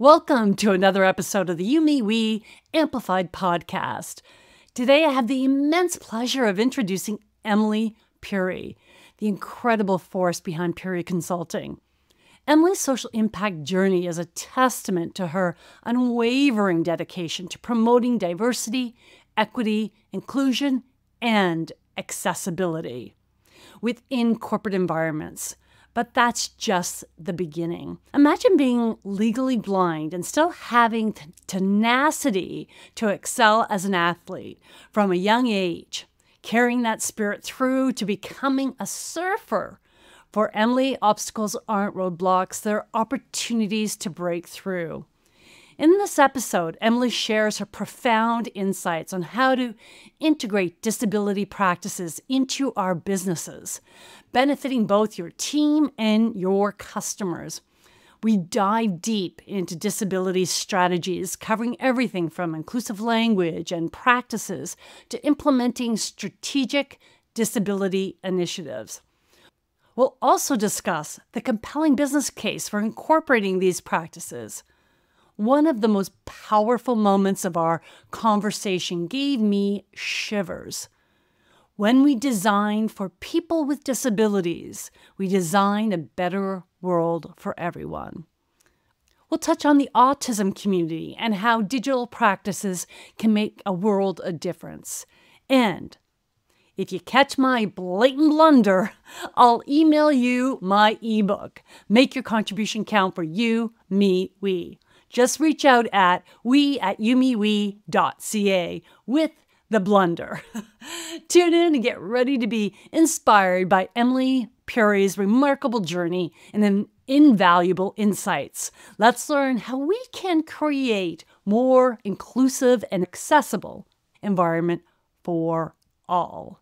Welcome to another episode of the YouMeWe Amplified podcast. Today I have the immense pleasure of introducing Emily Purry, the incredible force behind Purry Consulting. Emily's social impact journey is a testament to her unwavering dedication to promoting diversity, equity, inclusion, and accessibility within corporate environments. But that's just the beginning. Imagine being legally blind and still having tenacity to excel as an athlete from a young age, carrying that spirit through to becoming a surfer. For Emily, obstacles aren't roadblocks, they're opportunities to break through. In this episode, Emily shares her profound insights on how to integrate disability practices into our businesses, benefiting both your team and your customers. We dive deep into disability strategies, covering everything from inclusive language and practices to implementing strategic disability initiatives. We'll also discuss the compelling business case for incorporating these practices. One of the most powerful moments of our conversation gave me shivers. When we design for people with disabilities, we design a better world for everyone. We'll touch on the autism community and how digital practices can make a world of difference. And if you catch my blatant blunder, I'll email you my ebook, Make Your Contribution Count for You, Me, We. Just reach out at we@youmewe.ca with the blunder. Tune in and get ready to be inspired by Emily Purry's remarkable journey and invaluable insights. Let's learn how we can create more inclusive and accessible environment for all.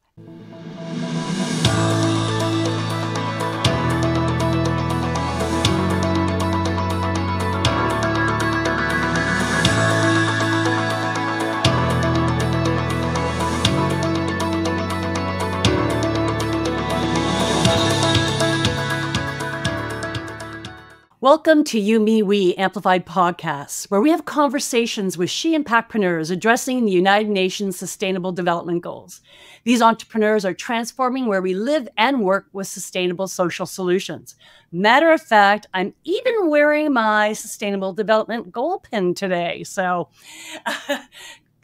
Welcome to You, Me, We Amplified Podcasts, where we have conversations with she impactpreneurs addressing the United Nations Sustainable Development Goals. These entrepreneurs are transforming where we live and work with sustainable social solutions. Matter of fact, I'm even wearing my Sustainable Development Goal pin today, so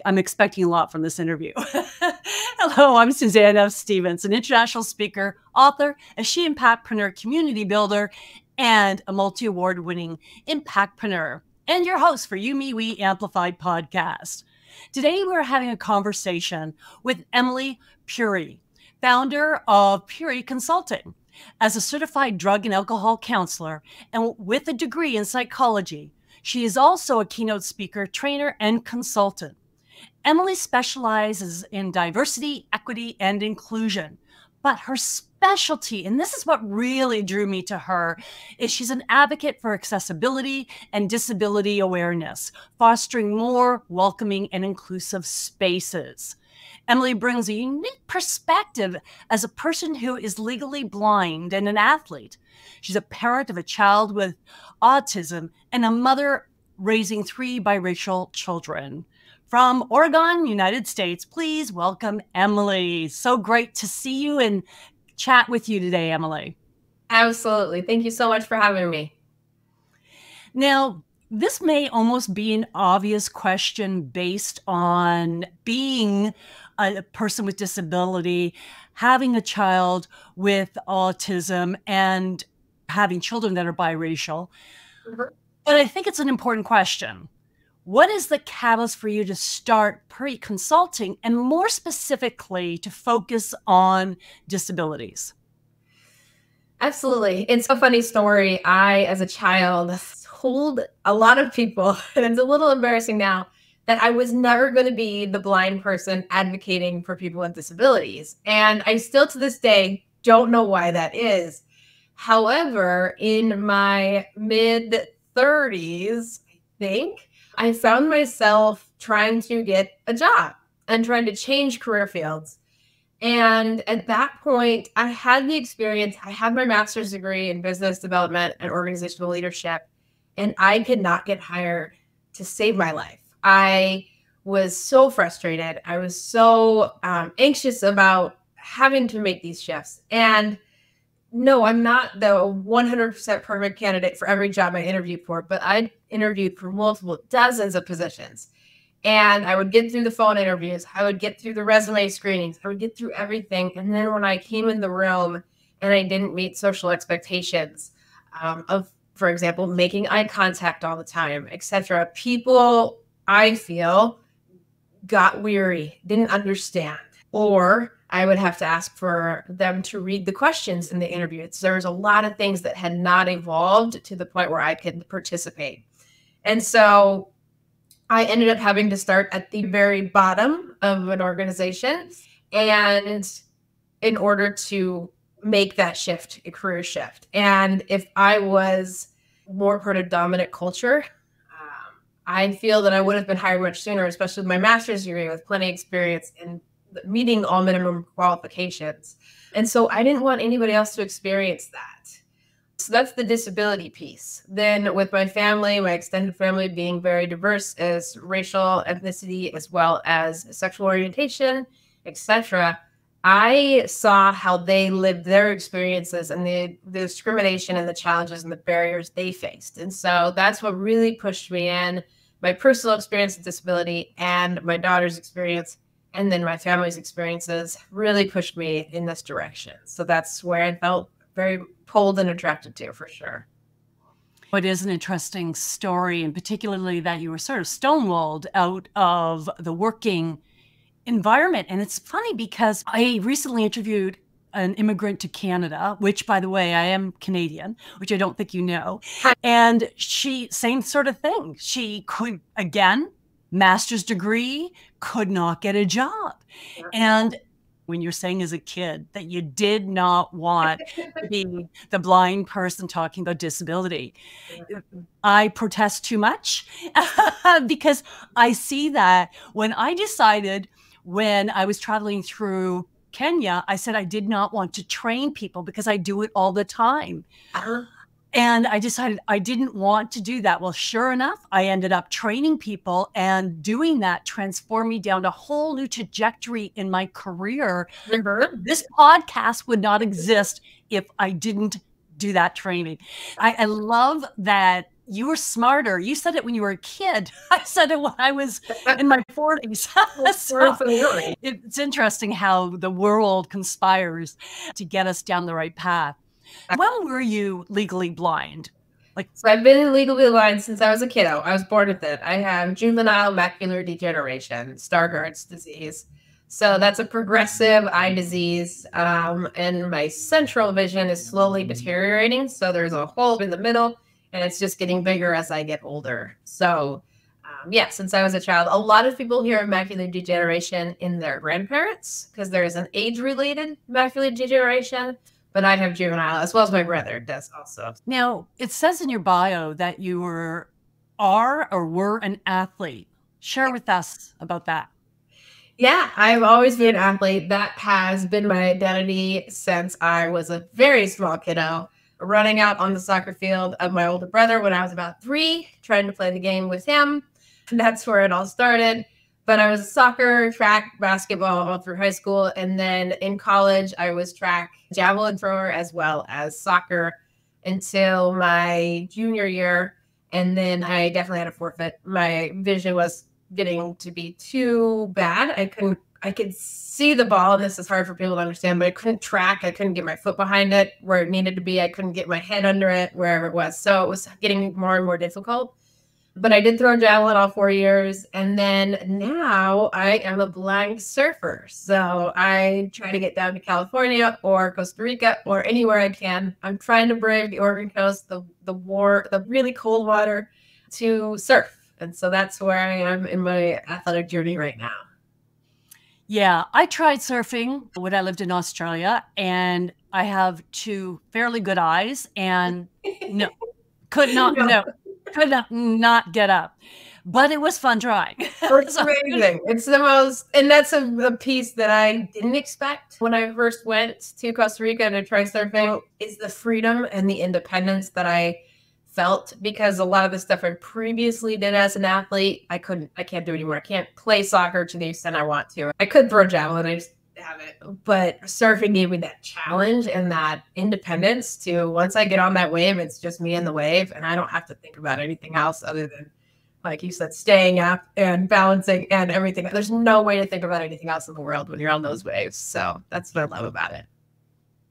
I'm expecting a lot from this interview. Hello, I'm Suzanne F. Stevens, an international speaker, author, a she impactpreneur community builder, and a multi-award-winning impactpreneur, and your host for You, Me, We Amplified podcast. Today, we're having a conversation with Emily Purry, founder of Purry Consulting. As a certified drug and alcohol counselor and with a degree in psychology, she is also a keynote speaker, trainer, and consultant. Emily specializes in diversity, equity, and inclusion, but her specialty, and this is what really drew me to her, is she's an advocate for accessibility and disability awareness, fostering more welcoming and inclusive spaces. Emily brings a unique perspective as a person who is legally blind and an athlete. She's a parent of a child with autism and a mother raising three biracial children. From Oregon, United States, please welcome Emily. So great to see you and chat with you today, Emily. Absolutely. Thank you so much for having me. Now, this may almost be an obvious question based on being a person with disability, having a child with autism, and having children that are biracial. But I think it's an important question. What is the catalyst for you to start Purry Consulting and more specifically to focus on disabilities? Absolutely. It's a funny story. I, as a child, told a lot of people, and it's a little embarrassing now, that I was never going to be the blind person advocating for people with disabilities. And I still to this day don't know why that is. However, in my mid-30s, I think, I found myself trying to get a job and trying to change career fields. And at that point, I had the experience. I had my master's degree in business development and organizational leadership. and I could not get hired to save my life. I was so frustrated. I was so anxious about having to make these shifts. And no, I'm not the 100% perfect candidate for every job I interviewed for, but I interviewed for multiple dozens of positions. And I would get through the phone interviews. I would get through the resume screenings. I would get through everything. And then when I came in the room and I didn't meet social expectations of, for example, making eye contact all the time, etc., people, I feel, got weary, didn't understand, or I would have to ask for them to read the questions in the interview. So there was a lot of things that had not evolved to the point where I could participate. And so I ended up having to start at the very bottom of an organization, and in order to make that shift, a career shift. And if I was more part of dominant culture, I feel that I would have been hired much sooner, especially with my master's degree, with plenty of experience and meeting all minimum qualifications. And so I didn't want anybody else to experience that. So that's the disability piece. Then with my family, my extended family being very diverse as racial, ethnicity, as well as sexual orientation, etc., I saw how they lived their experiences and the discrimination and the challenges and the barriers they faced. And so that's what really pushed me in, my personal experience with disability and my daughter's experience, and then my family's experiences really pushed me in this direction. So that's where I felt very pulled and attracted to, for sure. It is an interesting story, and particularly that you were sort of stonewalled out of the working environment. And it's funny because I recently interviewed an immigrant to Canada, which, by the way, I am Canadian, which I don't think you know. And she, same sort of thing. She could, again, master's degree, could not get a job. And when you're saying as a kid that you did not want to be the blind person talking about disability, I protest too much because I see that when I decided, when I was traveling through Kenya, I said I did not want to train people because I do it all the time. And I decided I didn't want to do that. Well, sure enough, I ended up training people, and doing that transformed me down a whole new trajectory in my career. This podcast would not exist if I didn't do that training. I love that you were smarter. You said it when you were a kid. I said it when I was in my 40s. So it's interesting how the world conspires to get us down the right path. When were you legally blind? So I've been legally blind since I was a kiddo. I was born with it. I have juvenile macular degeneration, Stargardt's disease. So that's a progressive eye disease. And my central vision is slowly deteriorating. So there's a hole in the middle, and it's just getting bigger as I get older. So yeah, since I was a child, a lot of people hear of macular degeneration in their grandparents because there is an age-related macular degeneration. But I have juvenile, as well as my brother does also. Now, it says in your bio that you were an athlete. Share with us about that. Yeah, I've always been an athlete. That has been my identity since I was a very small kiddo, running out on the soccer field of my older brother when I was about 3, trying to play the game with him. And that's where it all started. But I was soccer, track, basketball all through high school. And then in college, I was track, javelin thrower, as well as soccer until my junior year. And then I definitely had a forfeit. My vision was getting to be too bad. I could see the ball. This is hard for people to understand, but I couldn't track. I couldn't get my foot behind it where it needed to be. I couldn't get my head under it, wherever it was. So it was getting more and more difficult. But I did throw javelin all 4 years. And then now I am a blind surfer. So I try to get down to California or Costa Rica or anywhere I can. I'm trying to brave the Oregon coast, the really cold water to surf. And so that's where I am in my athletic journey right now. Yeah, I tried surfing when I lived in Australia, and I have 2 fairly good eyes, and no, could not, no. Could not get up, but it was fun trying. It's amazing. It's the most, and that's a piece that I didn't expect when I first went to Costa Rica to try surfing, is the freedom and the independence that I felt, because a lot of the stuff I previously did as an athlete, I can't do anymore. I can't play soccer to the extent I want to. I could throw javelin, I just have it. But surfing gave me that challenge and that independence to, once I get on that wave, it's just me and the wave, and I don't have to think about anything else other than, like you said, staying up and balancing and everything. There's no way to think about anything else in the world when you're on those waves. So that's what I love about it.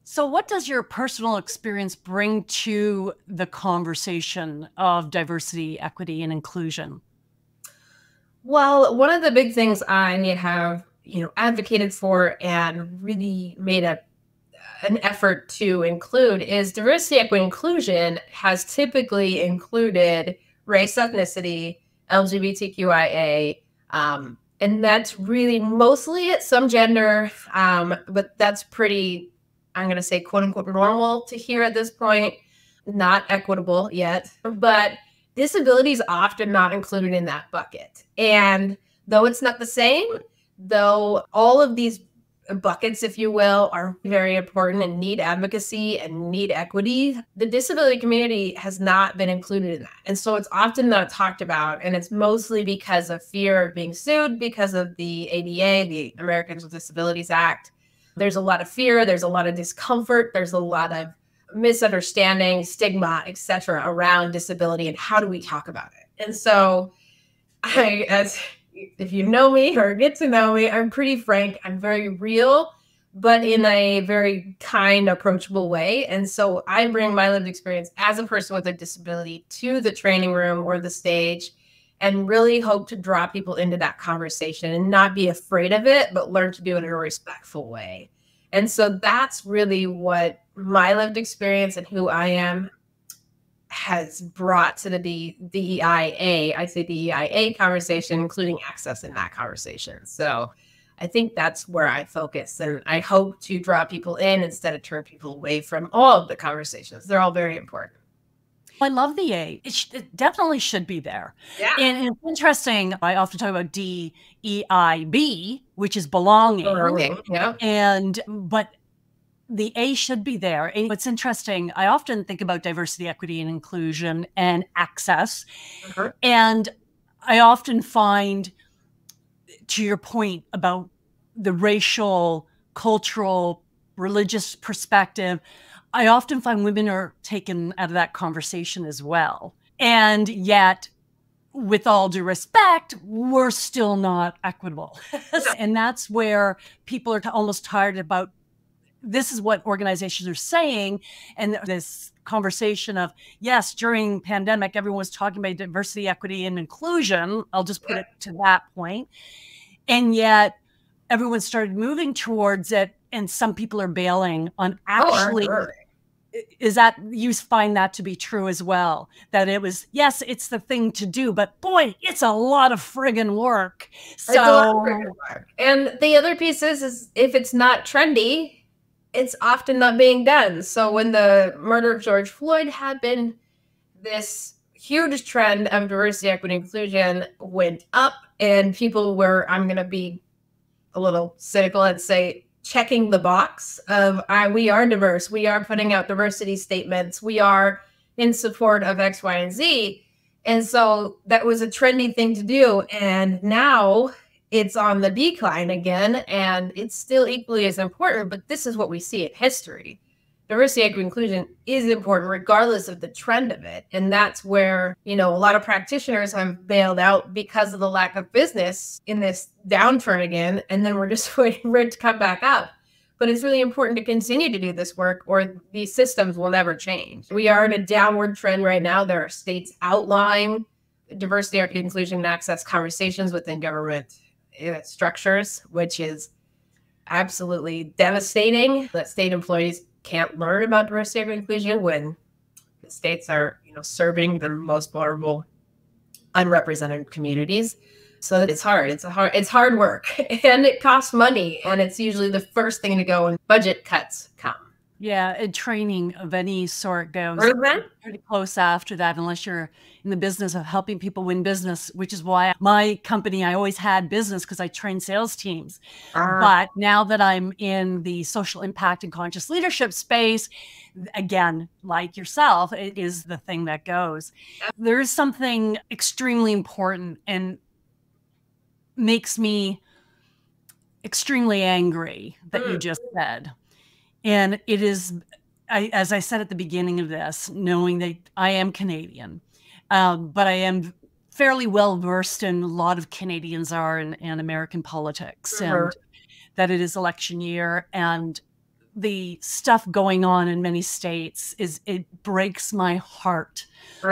So what does your personal experience bring to the conversation of diversity, equity, and inclusion? Well, one of the big things I have, advocated for and really made an effort to include is diversity, equity, inclusion has typically included race, ethnicity, LGBTQIA, and that's really mostly at some gender, but that's pretty, I'm going to say, quote unquote, normal to hear at this point, not equitable yet. But disability is often not included in that bucket. And though it's not the same, though all of these buckets, if you will, are very important and need advocacy and need equity, the disability community has not been included in that. And so it's often not talked about, and it's mostly because of fear of being sued because of the ADA, the Americans with Disabilities Act. There's a lot of fear, there's a lot of discomfort, there's a lot of misunderstanding, stigma, etc., around disability and how do we talk about it. And so if you know me or get to know me, I'm pretty frank, I'm very real, but in a very kind, approachable way. And so I bring my lived experience as a person with a disability to the training room or the stage and really hope to draw people into that conversation and not be afraid of it, but learn to do it in a respectful way. And so that's really what my lived experience and who I am has brought to the DEIA, I say DEIA conversation, including access in that conversation. So I think that's where I focus. And I hope to draw people in instead of turn people away from all of the conversations. They're all very important. I love the A. It definitely should be there. Yeah. And it's interesting. I often talk about DEIB, which is belonging. Belonging, yeah. But the A should be there. And what's interesting, I often think about diversity, equity, and inclusion and access. Mm-hmm. And I often find, to your point about the racial, cultural, religious perspective, I often find women are taken out of that conversation as well. And yet, with all due respect, we're still not equitable. And that's where people are almost tired about, this is what organizations are saying. And this conversation of, yes, during pandemic, everyone was talking about diversity, equity, and inclusion. I'll just put it to that point. And yet everyone started moving towards it. And some people are bailing on actually, is that, you find that to be true as well? That it was, yes, it's the thing to do, but boy, it's a lot of friggin' work. So, it's a lot of friggin' work. And the other piece is if it's not trendy, it's often not being done. So when the murder of George Floyd happened, this huge trend of diversity, equity, inclusion went up, and people were, I'm going to be a little cynical and say, checking the box of we are diverse, we are putting out diversity statements, we are in support of X, Y, and Z. And so that was a trendy thing to do. And now it's on the decline again, and it's still equally as important, but this is what we see in history. Diversity, equity, inclusion is important regardless of the trend of it. And that's where, a lot of practitioners have bailed out because of the lack of business in this downturn again. And then we're just waiting for it to come back up. But it's really important to continue to do this work, or these systems will never change. We are in a downward trend right now. There are states outlawing diversity, equity, inclusion, and access conversations within government structures, which is absolutely devastating. That state employees can't learn about diversity and inclusion when the states are, serving the most vulnerable, unrepresented communities. So it's hard. It's hard work, and it costs money. And it's usually the first thing to go when budget cuts come. Yeah, and training of any sort goes pretty close after that, unless you're in the business of helping people win business, which is why my company, I always had business because I trained sales teams. But now that I'm in the social impact and conscious leadership space, again, like yourself, it is the thing that goes. There is something extremely important and makes me extremely angry that you just said. And it is, as I said at the beginning of this, knowing that I am Canadian, but I am fairly well versed in a lot of Canadians are in American politics, and that it is election year, and the stuff going on in many states is, it breaks my heart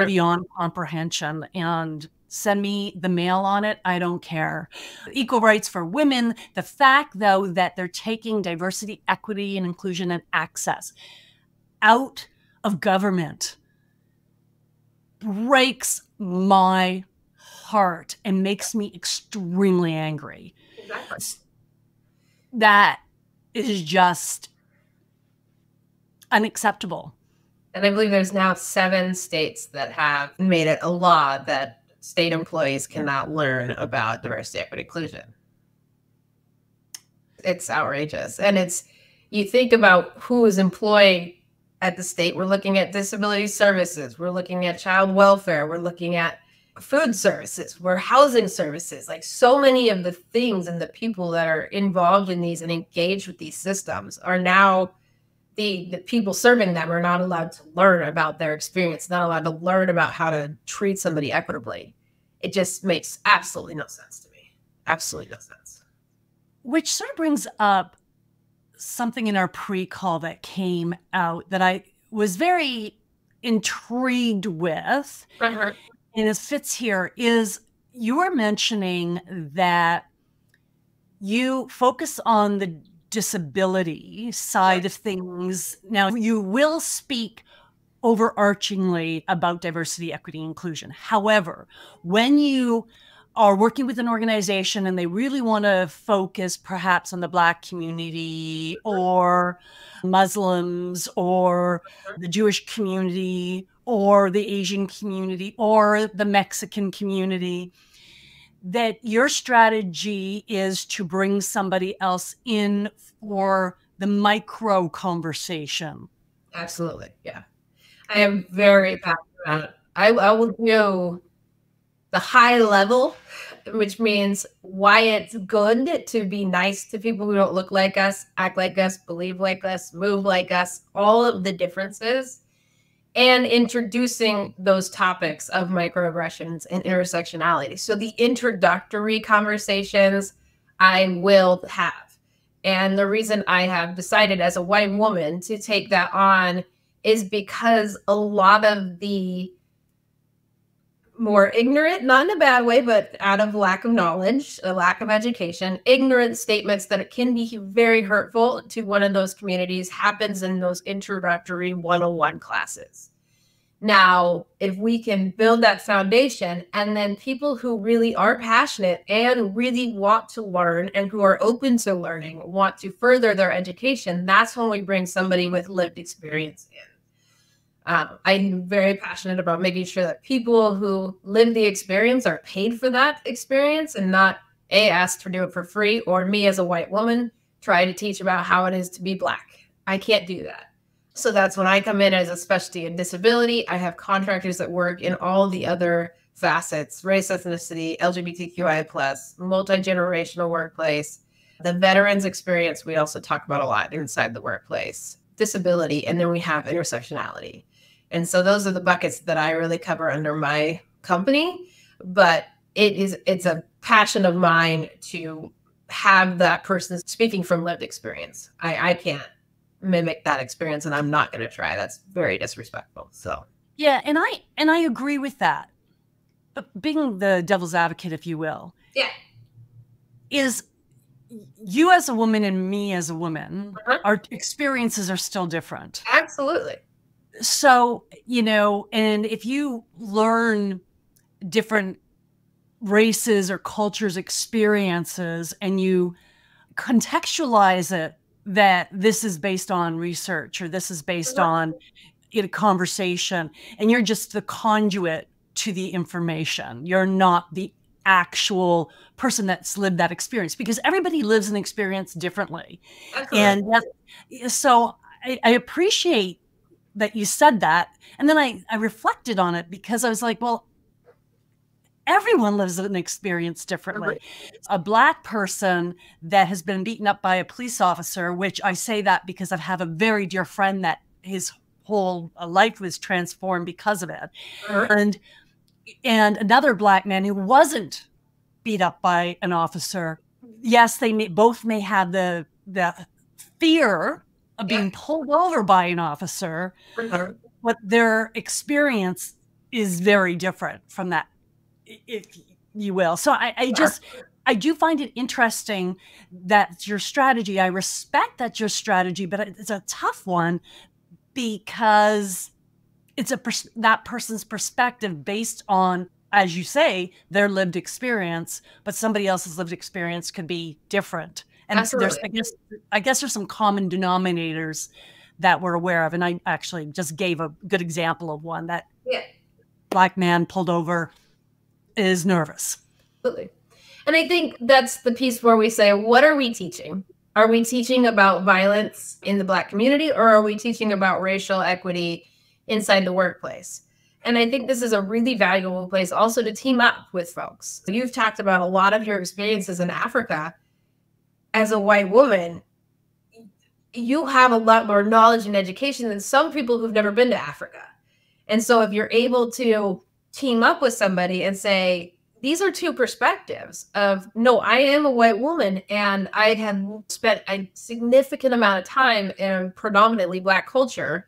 beyond comprehension. And send me the mail on it. I don't care. Equal rights for women. The fact, though, that they're taking diversity, equity, and inclusion and access out of government breaks my heart and makes me extremely angry. Exactly. That is just unacceptable. And I believe there's now 7 states that have made it a law that state employees cannot learn about diversity, equity, inclusion. It's outrageous. And it's, you think about who is employed at the state. We're looking at disability services. We're looking at child welfare. We're looking at food services. We're housing services. Like, so many of the things and the people that are involved in these and engaged with these systems are now, the people serving them are not allowed to learn about their experience, not allowed to learn about how to treat somebody equitably. It just makes absolutely no sense to me. Absolutely no sense. Which sort of brings up something in our pre-call that came out that I was very intrigued with, and it fits here, is you were mentioning that you focus on the disability side of things. Now, you will speak overarchingly about diversity, equity, inclusion. However, when you are working with an organization and they really want to focus perhaps on the Black community or Muslims or the Jewish community or the Asian community or the Mexican community, that your strategy is to bring somebody else in for the micro conversation. Absolutely. Yeah. I am very passionate about it. I will do the high level, which means why it's good to be nice to people who don't look like us, act like us, believe like us, move like us, all of the differences, and introducing those topics of microaggressions and intersectionality. So the introductory conversations I will have. And the reason I have decided as a white woman to take that on is because a lot of the more ignorant, not in a bad way, but out of lack of knowledge, a lack of education, ignorant statements that can be very hurtful to one of those communities happens in those introductory 101 classes. Now, if we can build that foundation, and then people who really are passionate and really want to learn and who are open to learning, want to further their education, that's when we bring somebody with lived experience in. I'm very passionate about making sure that people who live the experience are paid for that experience and not asked to do it for free, or me as a white woman try to teach about how it is to be Black. I can't do that. So that's when I come in as a specialty in disability. I have contractors that work in all the other facets: race, ethnicity, LGBTQIA+, multi-generational workplace, the veterans experience we also talk about a lot inside the workplace, disability, and then we have intersectionality. And so those are the buckets that I really cover under my company, but it's a passion of mine to have that person speaking from lived experience. I can't mimic that experience, and I'm not going to try. That's very disrespectful. So yeah, and I agree with that. But being the devil's advocate, if you will, is you as a woman and me as a woman, our experiences are still different. Absolutely. So, you know, and if you learn different races or cultures' experiences and you contextualize it that this is based on research or this is based on a conversation, and you're just the conduit to the information. You're not the actual person that's lived that experience, because everybody lives an experience differently. And that's, so I appreciate that you said that. And then I reflected on it, because I was like, well, everyone lives an experience differently. A Black person that has been beaten up by a police officer, which I say that because I have a very dear friend that his whole life was transformed because of it. And another Black man who wasn't beat up by an officer. Yes, they both may have the fear of being pulled over by an officer, but their experience is very different from that, if you will. So I do find it interesting that your strategy, I respect that your strategy, but it's a tough one, because it's a that person's perspective based on, as you say, their lived experience, but somebody else's lived experience could be different. And there's, I guess there's some common denominators that we're aware of. And I actually just gave a good example of one, that Black man pulled over is nervous. Absolutely. And I think that's the piece where we say, what are we teaching? Are we teaching about violence in the Black community, or are we teaching about racial equity inside the workplace? And I think this is a really valuable place also to team up with folks. You've talked about a lot of your experiences in Africa. As a white woman, you have a lot more knowledge and education than some people who've never been to Africa. And so if you're able to team up with somebody and say, these are two perspectives of, no, I am a white woman and I have spent a significant amount of time in predominantly Black culture,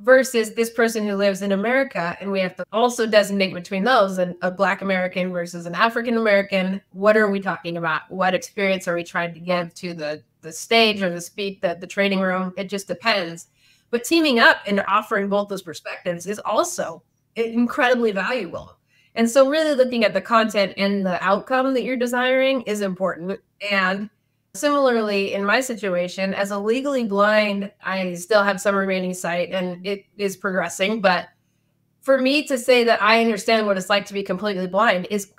versus this person who lives in America, and we have to also designate between those, and a Black American versus an African American. What are we talking about? What experience are we trying to give to the stage or the speak, the training room? It just depends. But teaming up and offering both those perspectives is also incredibly valuable. And so really looking at the content and the outcome that you're desiring is important. And similarly, in my situation, as a legally blind, I still have some remaining sight, and it is progressing. But for me to say that I understand what it's like to be completely blind is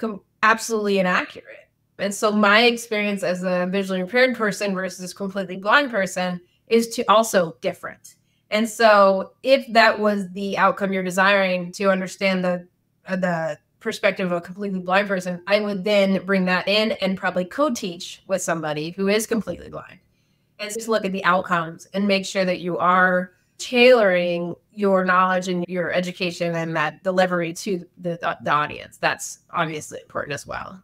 absolutely inaccurate. And so my experience as a visually impaired person versus completely blind person is also different. And so if that was the outcome you're desiring, to understand the perspective of a completely blind person, I would then bring that in and probably co-teach with somebody who is completely blind, and just look at the outcomes and make sure that you are tailoring your knowledge and your education and that delivery to the audience. That's obviously important as well.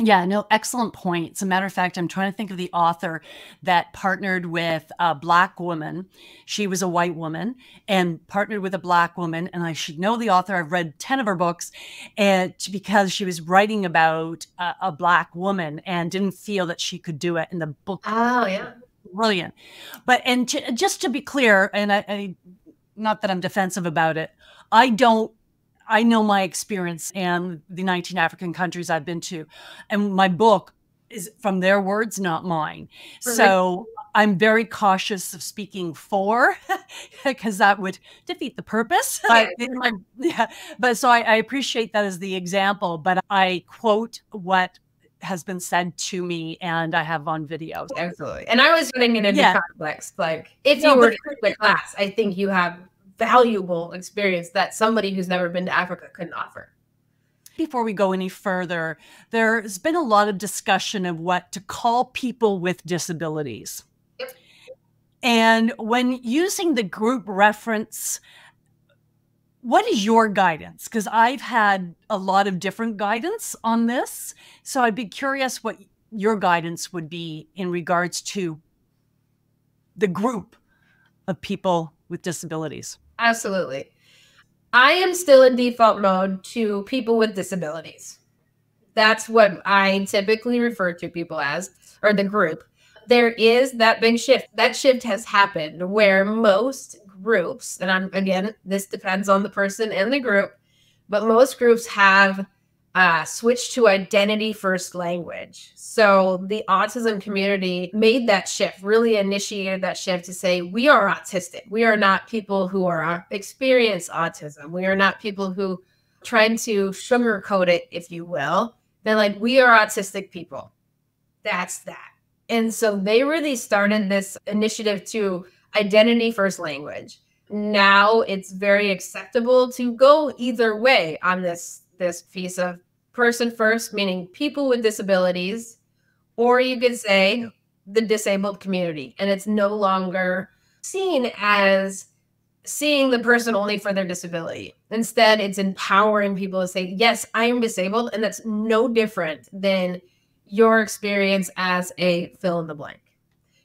Yeah, no, excellent point. As a matter of fact, I'm trying to think of the author that partnered with a Black woman. She was a white woman and partnered with a Black woman. And I should know the author. I've read 10 of her books, and because she was writing about a Black woman and didn't feel that she could do it in the book. Oh, yeah. Brilliant. But and just to be clear, and I not that I'm defensive about it, I know my experience and the 19 African countries I've been to, and my book is from their words, not mine. Right. So I'm very cautious of speaking for, because that would defeat the purpose. So I appreciate that as the example, but I quote what has been said to me and I have on videos. Absolutely. And I was getting into conflicts. Like if you were to the class, I think you have valuable experience that somebody who's never been to Africa couldn't offer. Before we go any further, there's been a lot of discussion of what to call people with disabilities. Yep. And when using the group reference, what is your guidance? Because I've had a lot of different guidance on this. So I'd be curious what your guidance would be in regards to the group of people with disabilities. Absolutely. I am still in default mode to people with disabilities. That's what I typically refer to people as, or the group. There is that big shift. That shift has happened where most groups, and again, this depends on the person and the group, but most groups have switched to identity first language. So the autism community made that shift, really initiated that shift to say, we are autistic. We are not people who are experience autism. We are not people who trying to sugarcoat it, if you will. They're like, we are autistic people. That's that. And so they really started this initiative to identity first language. Now it's very acceptable to go either way on this piece of person first, meaning people with disabilities, or you could say the disabled community. And it's no longer seen as seeing the person only for their disability. Instead, it's empowering people to say, yes, I am disabled. And that's no different than your experience as a fill in the blank.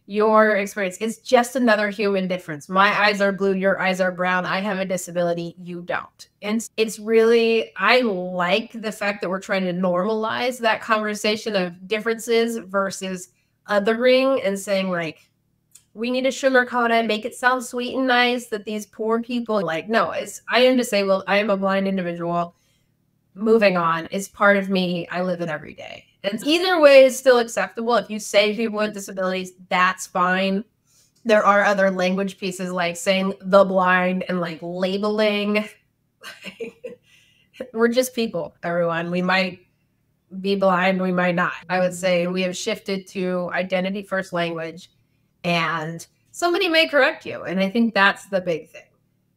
Your experience is just another human difference. My eyes are blue, your eyes are brown. I have a disability, you don't. And it's really, I like the fact that we're trying to normalize that conversation of differences versus othering and saying like, we need to sugarcoat and make it sound sweet and nice that these poor people, like, no, it's, I am disabled. I am a blind individual. Moving on, it's part of me. I live it every day. And either way is still acceptable. If you say people with disabilities, that's fine. There are other language pieces like saying the blind and like labeling. We're just people, everyone. We might be blind. We might not. I would say we have shifted to identity first language. And somebody may correct you. And I think that's the big thing.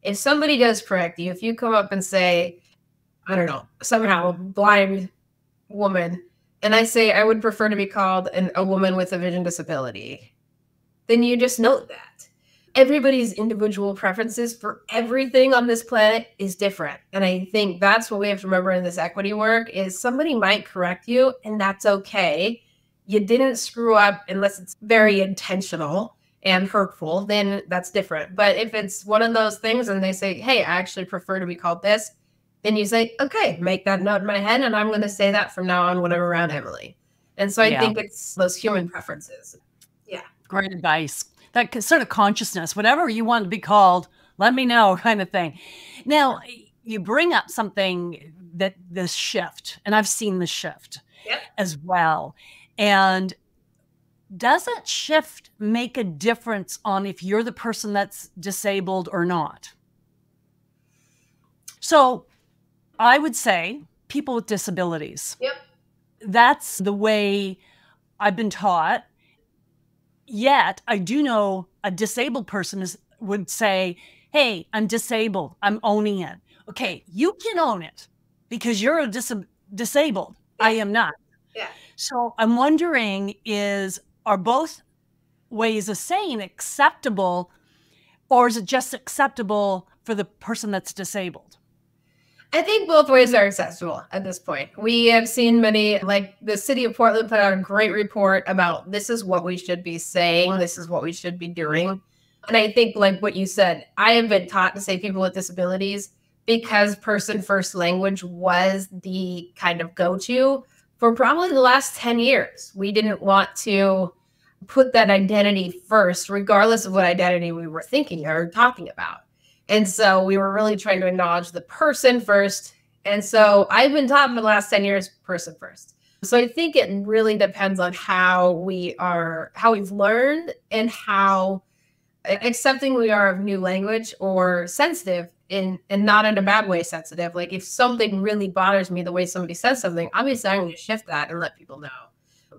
If somebody does correct you, if you come up and say, I don't know, somehow blind woman, and I say, I would prefer to be called a woman with a vision disability, then you just note that. Everybody's individual preferences for everything on this planet is different. And I think that's what we have to remember in this equity work is somebody might correct you and that's okay. You didn't screw up unless it's very intentional and hurtful, then that's different. But if it's one of those things and they say, hey, I actually prefer to be called this, then you say, okay, make that note in my head and I'm going to say that from now on when I'm around Emily. And so I think it's those human preferences. Yeah. Great advice. That sort of consciousness, whatever you want to be called, let me know kind of thing. Now, you bring up something that this shift, and I've seen the shift as well. And doesn't shift make a difference on if you're the person that's disabled or not? So I would say people with disabilities. Yep. That's the way I've been taught. Yet I do know a disabled person would say, hey, I'm disabled. I'm owning it. Okay, you can own it because you're a disabled. Yeah. I am not. Yeah. So I'm wondering are both ways of saying acceptable, or is it just acceptable for the person that's disabled? I think both ways are acceptable at this point. We have seen many, like the city of Portland put out a great report about this is what we should be saying, this is what we should be doing. And I think like what you said, I have been taught to say people with disabilities because person first language was the kind of go-to. For probably the last 10 years, we didn't want to put that identity first, regardless of what identity we were thinking or talking about. And so we were really trying to acknowledge the person first. And so I've been taught for the last 10 years, person first. So I think it really depends on how we are, how we've learned and how accepting we are of new language or sensitive. And not in a bad way sensitive. Like if something really bothers me the way somebody says something, obviously I'm going to shift that and let people know.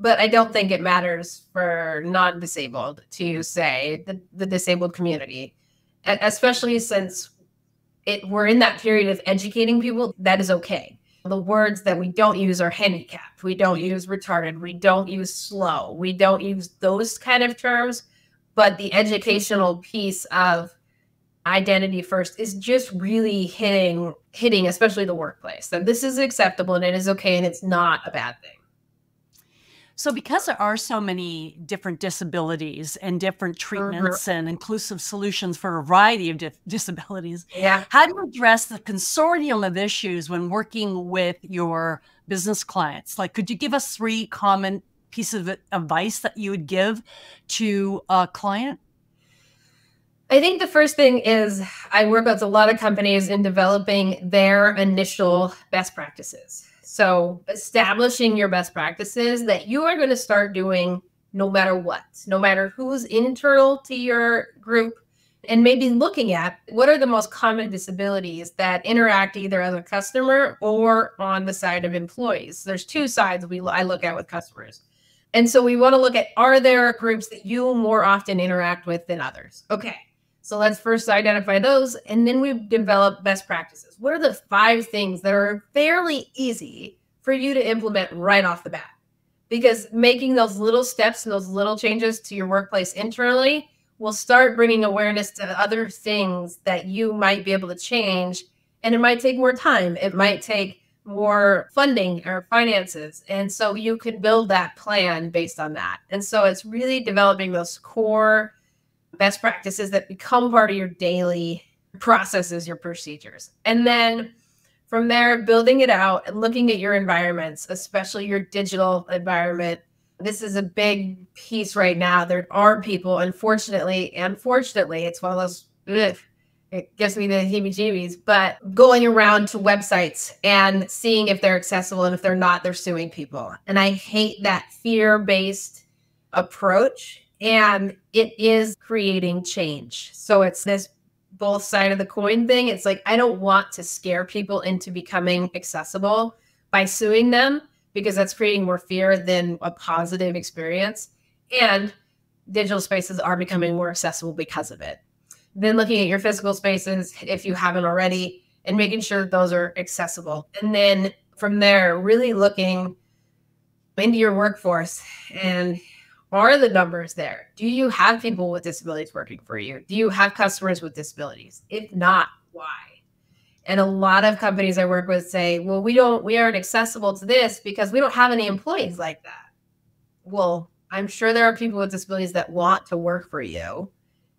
But I don't think it matters for non-disabled to say the disabled community, especially since we're in that period of educating people. That is okay. The words that we don't use are handicapped. We don't use retarded. We don't use slow. We don't use those kind of terms. But the educational piece of identity first is just really hitting, especially the workplace. So this is acceptable and it is okay. And it's not a bad thing. So because there are so many different disabilities and different treatments and inclusive solutions for a variety of disabilities, how do you address the consortium of issues when working with your business clients? Like, could you give us 3 common pieces of advice that you would give to a client? I think the first thing is I work with a lot of companies in developing their initial best practices. So establishing your best practices that you are going to start doing no matter what, no matter who's internal to your group, and maybe looking at what are the most common disabilities that interact either as a customer or on the side of employees. There's two sides I look at with customers. And so we want to look at, are there groups that you more often interact with than others? Okay, so let's first identify those, and then we develop best practices. What are the 5 things that are fairly easy for you to implement right off the bat? Because making those little steps and those little changes to your workplace internally will start bringing awareness to other things that you might be able to change. And it might take more time. It might take more funding or finances. And so you could build that plan based on that. And so it's really developing those core best practices that become part of your daily processes, your procedures. And then from there, building it out and looking at your environments, especially your digital environment. This is a big piece right now. There are people, unfortunately, it's one of those, it gives me the heebie-jeebies, but going around to websites and seeing if they're accessible, and if they're not, they're suing people. And I hate that fear-based approach, and it is creating change. So it's this both side of the coin thing. It's like, I don't want to scare people into becoming accessible by suing them, because that's creating more fear than a positive experience. And digital spaces are becoming more accessible because of it. Then looking at your physical spaces, if you haven't already, and making sure that those are accessible. And then from there, really looking into your workforce, and are the numbers there? Do you have people with disabilities working for you? Do you have customers with disabilities? If not, why? And a lot of companies I work with say, well, we aren't accessible to this because we don't have any employees like that. Well, I'm sure there are people with disabilities that want to work for you.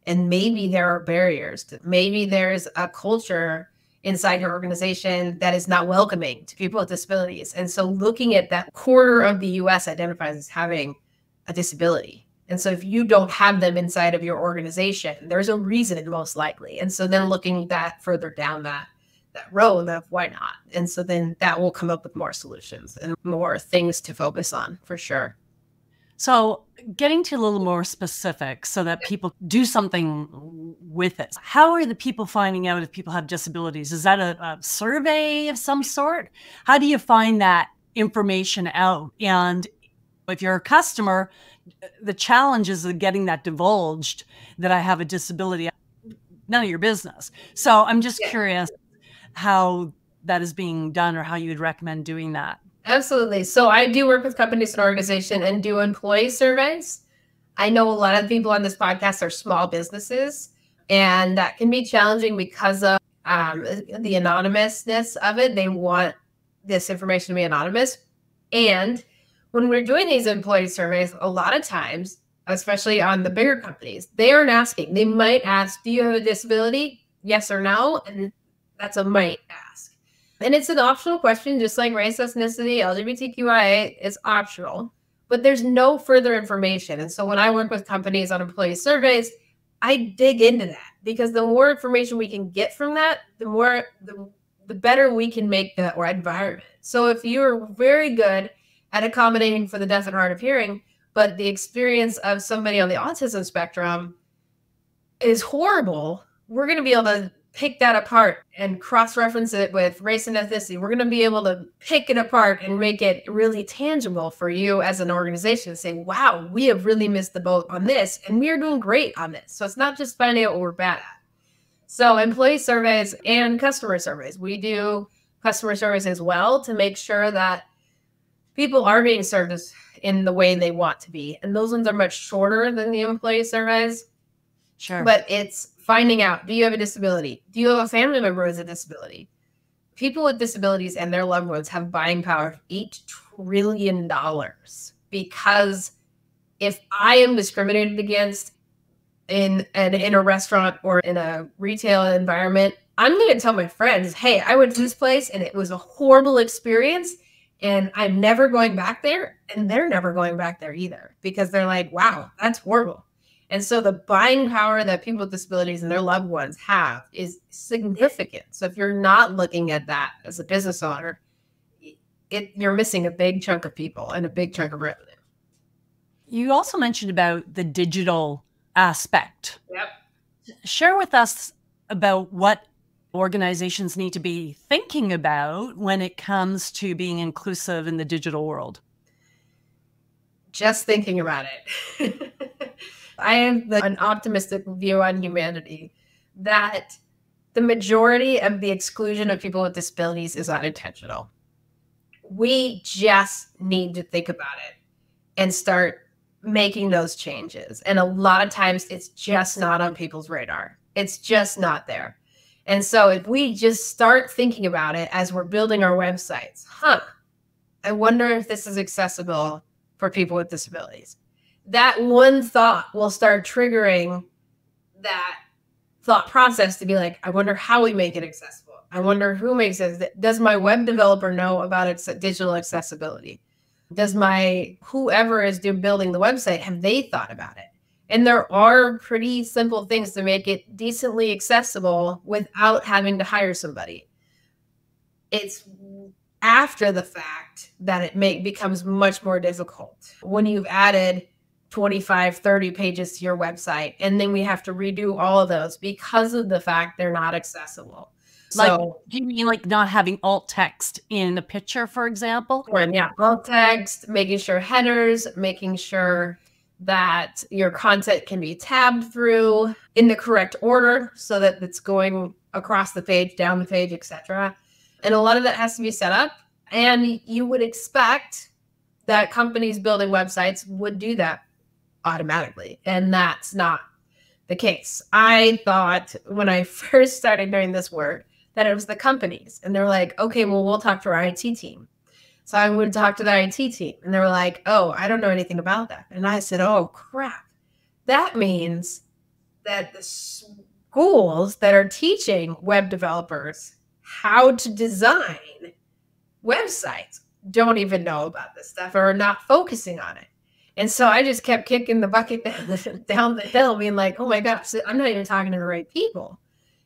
And maybe there are barriers. Maybe there's a culture inside your organization that is not welcoming to people with disabilities. And so looking at that, 1/4 of the US identifies as having a disability. And so if you don't have them inside of your organization, there's a reason most likely. And so then looking that further down that road of why not? And so then that will come up with more solutions and more things to focus on for sure. So getting to a little more specific so that people do something with it. How are the people finding out if people have disabilities? Is that a survey of some sort? How do you find that information out? And if you're a customer, the challenges of getting that divulged that I have a disability, none of your business. So I'm just curious how that is being done or how you would recommend doing that. Absolutely. So I do work with companies and organizations and do employee surveys. I know a lot of people on this podcast are small businesses, and that can be challenging because of the anonymousness of it. They want this information to be anonymous. And when we're doing these employee surveys, a lot of times, especially on the bigger companies, they aren't asking. They might ask, do you have a disability? Yes or no? And that's a might ask. And it's an optional question, just like race, ethnicity, LGBTQIA is optional, but there's no further information. And so when I work with companies on employee surveys, I dig into that, because the more information we can get from that, the better we can make that our environment. So if you're very good at accommodating for the deaf and hard of hearing, but the experience of somebody on the autism spectrum is horrible, we're going to be able to pick that apart and cross-reference it with race and ethnicity. We're going to be able to pick it apart and make it really tangible for you as an organization, saying, wow, we have really missed the boat on this, and we are doing great on this. So it's not just finding out what we're bad at. So employee surveys and customer surveys. We do customer surveys as well to make sure that people are being serviced in the way they want to be. And those ones are much shorter than the employee surveys. Sure. But it's finding out, do you have a disability? Do you have a family member with a disability? People with disabilities and their loved ones have buying power of $8 trillion. Because if I am discriminated against in a restaurant or in a retail environment, I'm going to tell my friends, hey, I went to this place and it was a horrible experience and I'm never going back there. And they're never going back there either, because they're like, wow, that's horrible. And so the buying power that people with disabilities and their loved ones have is significant. So if you're not looking at that as a business owner, you're missing a big chunk of people and a big chunk of revenue. You also mentioned about the digital aspect. Yep. Share with us about what organizations need to be thinking about when it comes to being inclusive in the digital world. Just thinking about it. I have an optimistic view on humanity that the majority of the exclusion of people with disabilities is unintentional. We just need to think about it and start making those changes. And a lot of times it's just not on people's radar. It's just not there. And so if we just start thinking about it as we're building our websites, I wonder if this is accessible for people with disabilities. That one thought will start triggering that thought process to be like, I wonder how we make it accessible. I wonder who makes it. Does my web developer know about its digital accessibility? Does my whoever is building the website, have they thought about it? And there are pretty simple things to make it decently accessible without having to hire somebody. It's after the fact that it becomes much more difficult when you've added 25, 30 pages to your website. And then we have to redo all of those because of the fact they're not accessible. Like, so, do you mean like not having alt text in a picture, for example? Yeah, alt text, making sure headers, making sure that your content can be tabbed through in the correct order so that it's going across the page, down the page, etc. And a lot of that has to be set up. And you would expect that companies building websites would do that automatically. And that's not the case. I thought when I first started doing this work that it was the companies, and they're like, okay, well, we'll talk to our IT team. So I would talk to the IT team and they were like, oh, I don't know anything about that. And I said, oh crap. That means that the schools that are teaching web developers how to design websites don't even know about this stuff or are not focusing on it. And so I just kept kicking the bucket down the hill, being like, oh my gosh, I'm not even talking to the right people.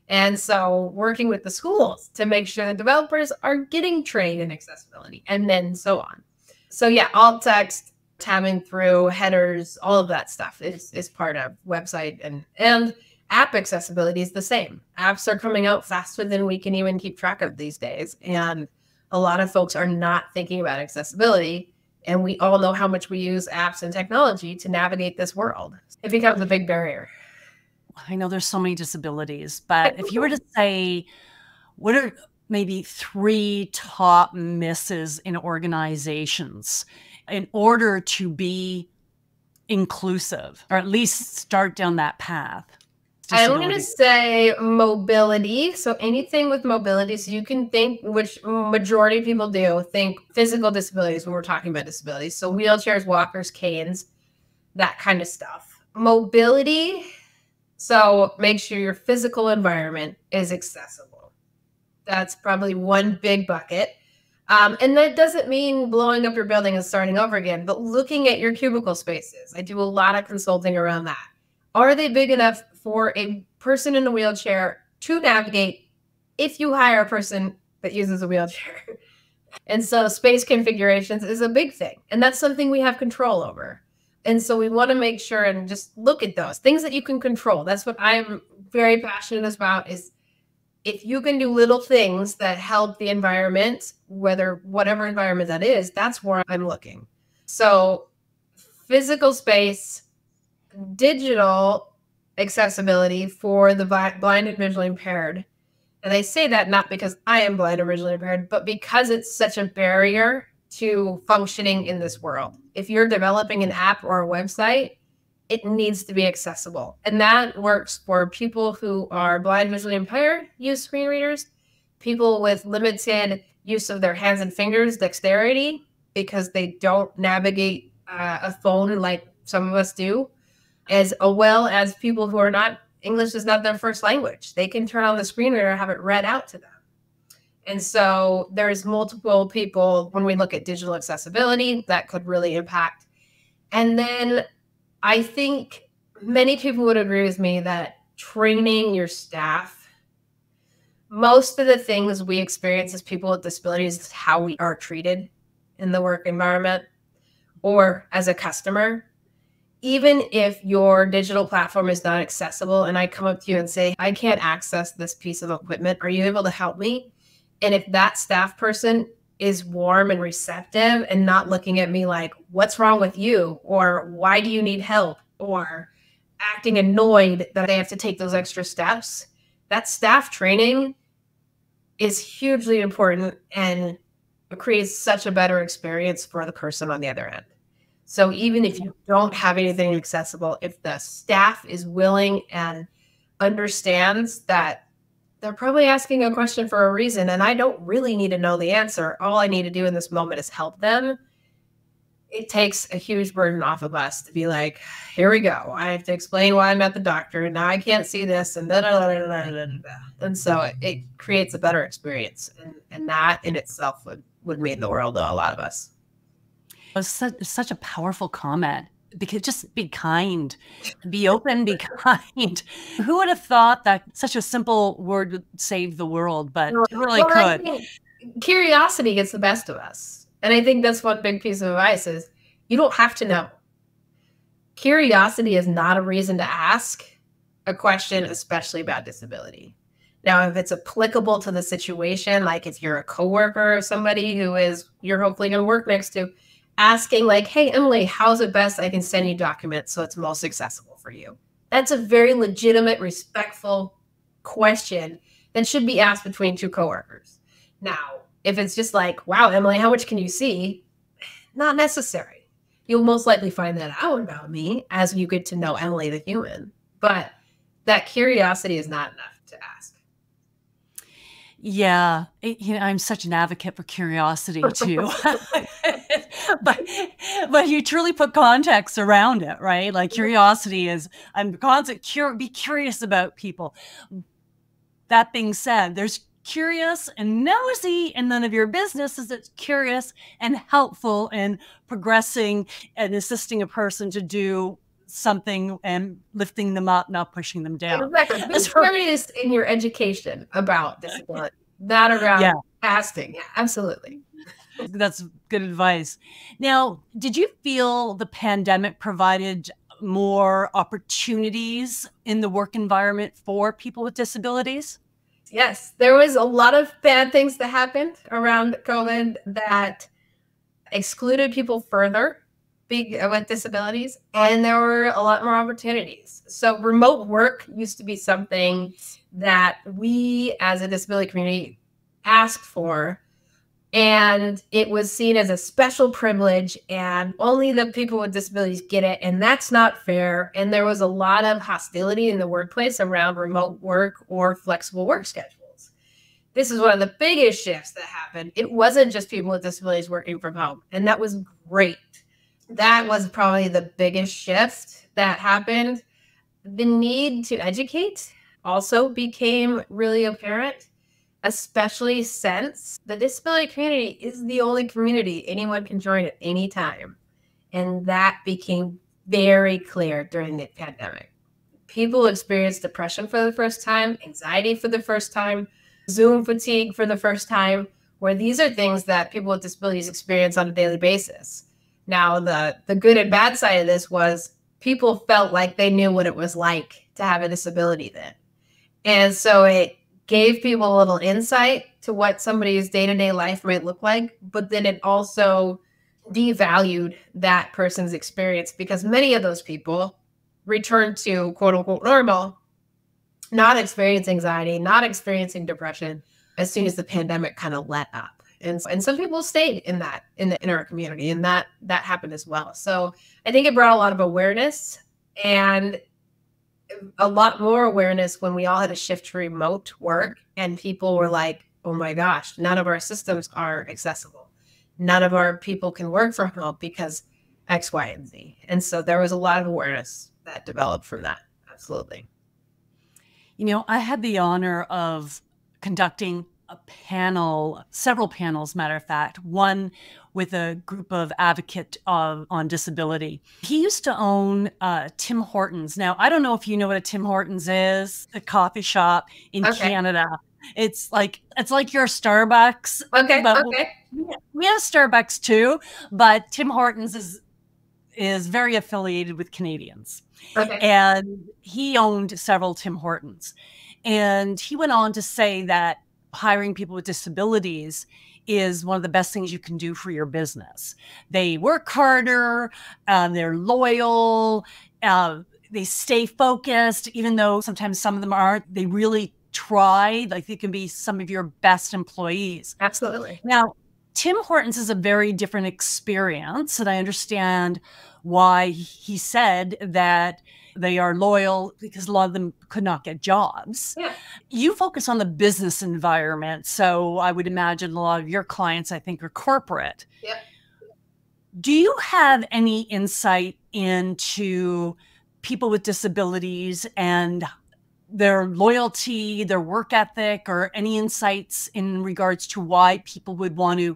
And so working with the schools to make sure the developers are getting trained in accessibility and then so on. So yeah, alt text, tabbing through, headers, all of that stuff is part of website and app accessibility is the same. Apps are coming out faster than we can even keep track of these days. And a lot of folks are not thinking about accessibility. And we all know how much we use apps and technology to navigate this world. It becomes a big barrier. I know there's so many disabilities, but if you were to say, what are maybe 3 top misses in organizations in order to be inclusive, or at least start down that path? I'm going to say mobility. So anything with mobility. So you can think, which majority of people do, think physical disabilities when we're talking about disabilities. So wheelchairs, walkers, canes, that kind of stuff. Mobility. So make sure your physical environment is accessible. That's probably one big bucket. And that doesn't mean blowing up your building and starting over again, but looking at your cubicle spaces. I do a lot of consulting around that. Are they big enough for a person in a wheelchair to navigate if you hire a person that uses a wheelchair? And so space configurations is a big thing. And that's something we have control over. And so we want to make sure and just look at those things that you can control. That's what I'm very passionate about, is if you can do little things that help the environment, whatever environment that is, that's where I'm looking. So physical space, digital accessibility for the blind and visually impaired. And I say that not because I am blind or visually impaired, but because it's such a barrier to functioning in this world. If you're developing an app or a website, it needs to be accessible. And that works for people who are blind, visually impaired, use screen readers, people with limited use of their hands and fingers, dexterity, because they don't navigate a phone like some of us do, as well as people who are not, English is not their first language. They can turn on the screen reader and have it read out to them. And so there's multiple people when we look at digital accessibility that could really impact. And then I think many people would agree with me that training your staff, most of the things we experience as people with disabilities is how we are treated in the work environment or as a customer. Even if your digital platform is not accessible and I come up to you and say, I can't access this piece of equipment, are you able to help me? And if that staff person is warm and receptive and not looking at me like, what's wrong with you? Or why do you need help? Or acting annoyed that they have to take those extra steps. That staff training is hugely important and creates such a better experience for the person on the other end. So even if you don't have anything accessible, if the staff is willing and understands that they're probably asking a question for a reason and I don't really need to know the answer, all I need to do in this moment is help them, it takes a huge burden off of us to be like, here we go. I have to explain why I'm at the doctor and now I can't see this and da-da-da-da-da-da-da. And so it creates a better experience. And that in itself would mean the world to a lot of us. It was such a powerful comment, because just be kind, be open, be kind. Who would have thought that such a simple word would save the world, but it really could. Curiosity gets the best of us. And I think that's one big piece of advice is you don't have to know. Curiosity is not a reason to ask a question, especially about disability. Now, if it's applicable to the situation, like if you're a coworker or somebody who is, you're hopefully going to work next to, asking like, hey, Emily, how's it best I can send you documents so it's most accessible for you? That's a very legitimate, respectful question that should be asked between two coworkers. Now, if it's just like, wow, Emily, how much can you see? Not necessary. You'll most likely find that out about me as you get to know Emily the human. But that curiosity is not enough to ask. Yeah, you know, I'm such an advocate for curiosity too. But you truly put context around it, right? Like curiosity is, be curious about people. That being said, there's curious and nosy, and none of your business is it's curious and helpful in progressing and assisting a person to do something and lifting them up, not pushing them down. Exactly. Be curious in your education about disability, not around fasting. Yeah, absolutely. That's good advice. Now, did you feel the pandemic provided more opportunities in the work environment for people with disabilities? Yes, there was a lot of bad things that happened around COVID that excluded people further with disabilities, and there were a lot more opportunities. So remote work used to be something that we as a disability community asked for, and it was seen as a special privilege and only the people with disabilities get it, and that's not fair. And there was a lot of hostility in the workplace around remote work or flexible work schedules. This is one of the biggest shifts that happened. It wasn't just people with disabilities working from home, and that was great. That was probably the biggest shift that happened. The need to educate also became really apparent, especially since the disability community is the only community anyone can join at any time. And that became very clear during the pandemic. People experienced depression for the first time, anxiety for the first time, Zoom fatigue for the first time, where these are things that people with disabilities experience on a daily basis. Now, the good and bad side of this was people felt like they knew what it was like to have a disability then. And so it gave people a little insight to what somebody's day-to-day life might look like, but then it also devalued that person's experience because many of those people returned to quote-unquote normal, not experiencing anxiety, not experiencing depression as soon as the pandemic kind of let up. And some people stayed in our community, and that happened as well. So I think it brought a lot of awareness, and a lot more awareness when we all had a shift to remote work and people were like, oh my gosh, none of our systems are accessible. None of our people can work from home because X, Y, and Z. And so there was a lot of awareness that developed from that. Absolutely. You know, I had the honor of conducting a panel, several panels, matter of fact, one with a group of advocates on disability. He used to own Tim Hortons. Now, I don't know if you know what a Tim Hortons is, a coffee shop in Canada. It's like your Starbucks. Okay. We have Starbucks too, but Tim Hortons is very affiliated with Canadians. Okay. And he owned several Tim Hortons. And he went on to say that hiring people with disabilities is one of the best things you can do for your business. They work harder, they're loyal, they stay focused, even though sometimes some of them aren't. They really try, like they can be some of your best employees. Absolutely. Now, Tim Hortons is a very different experience, and I understand why he said that they are loyal, because a lot of them could not get jobs. Yeah. You focus on the business environment. So I would imagine a lot of your clients, I think, are corporate. Yeah. Do you have any insight into people with disabilities and their loyalty, their work ethic, or any insights in regards to why people would want to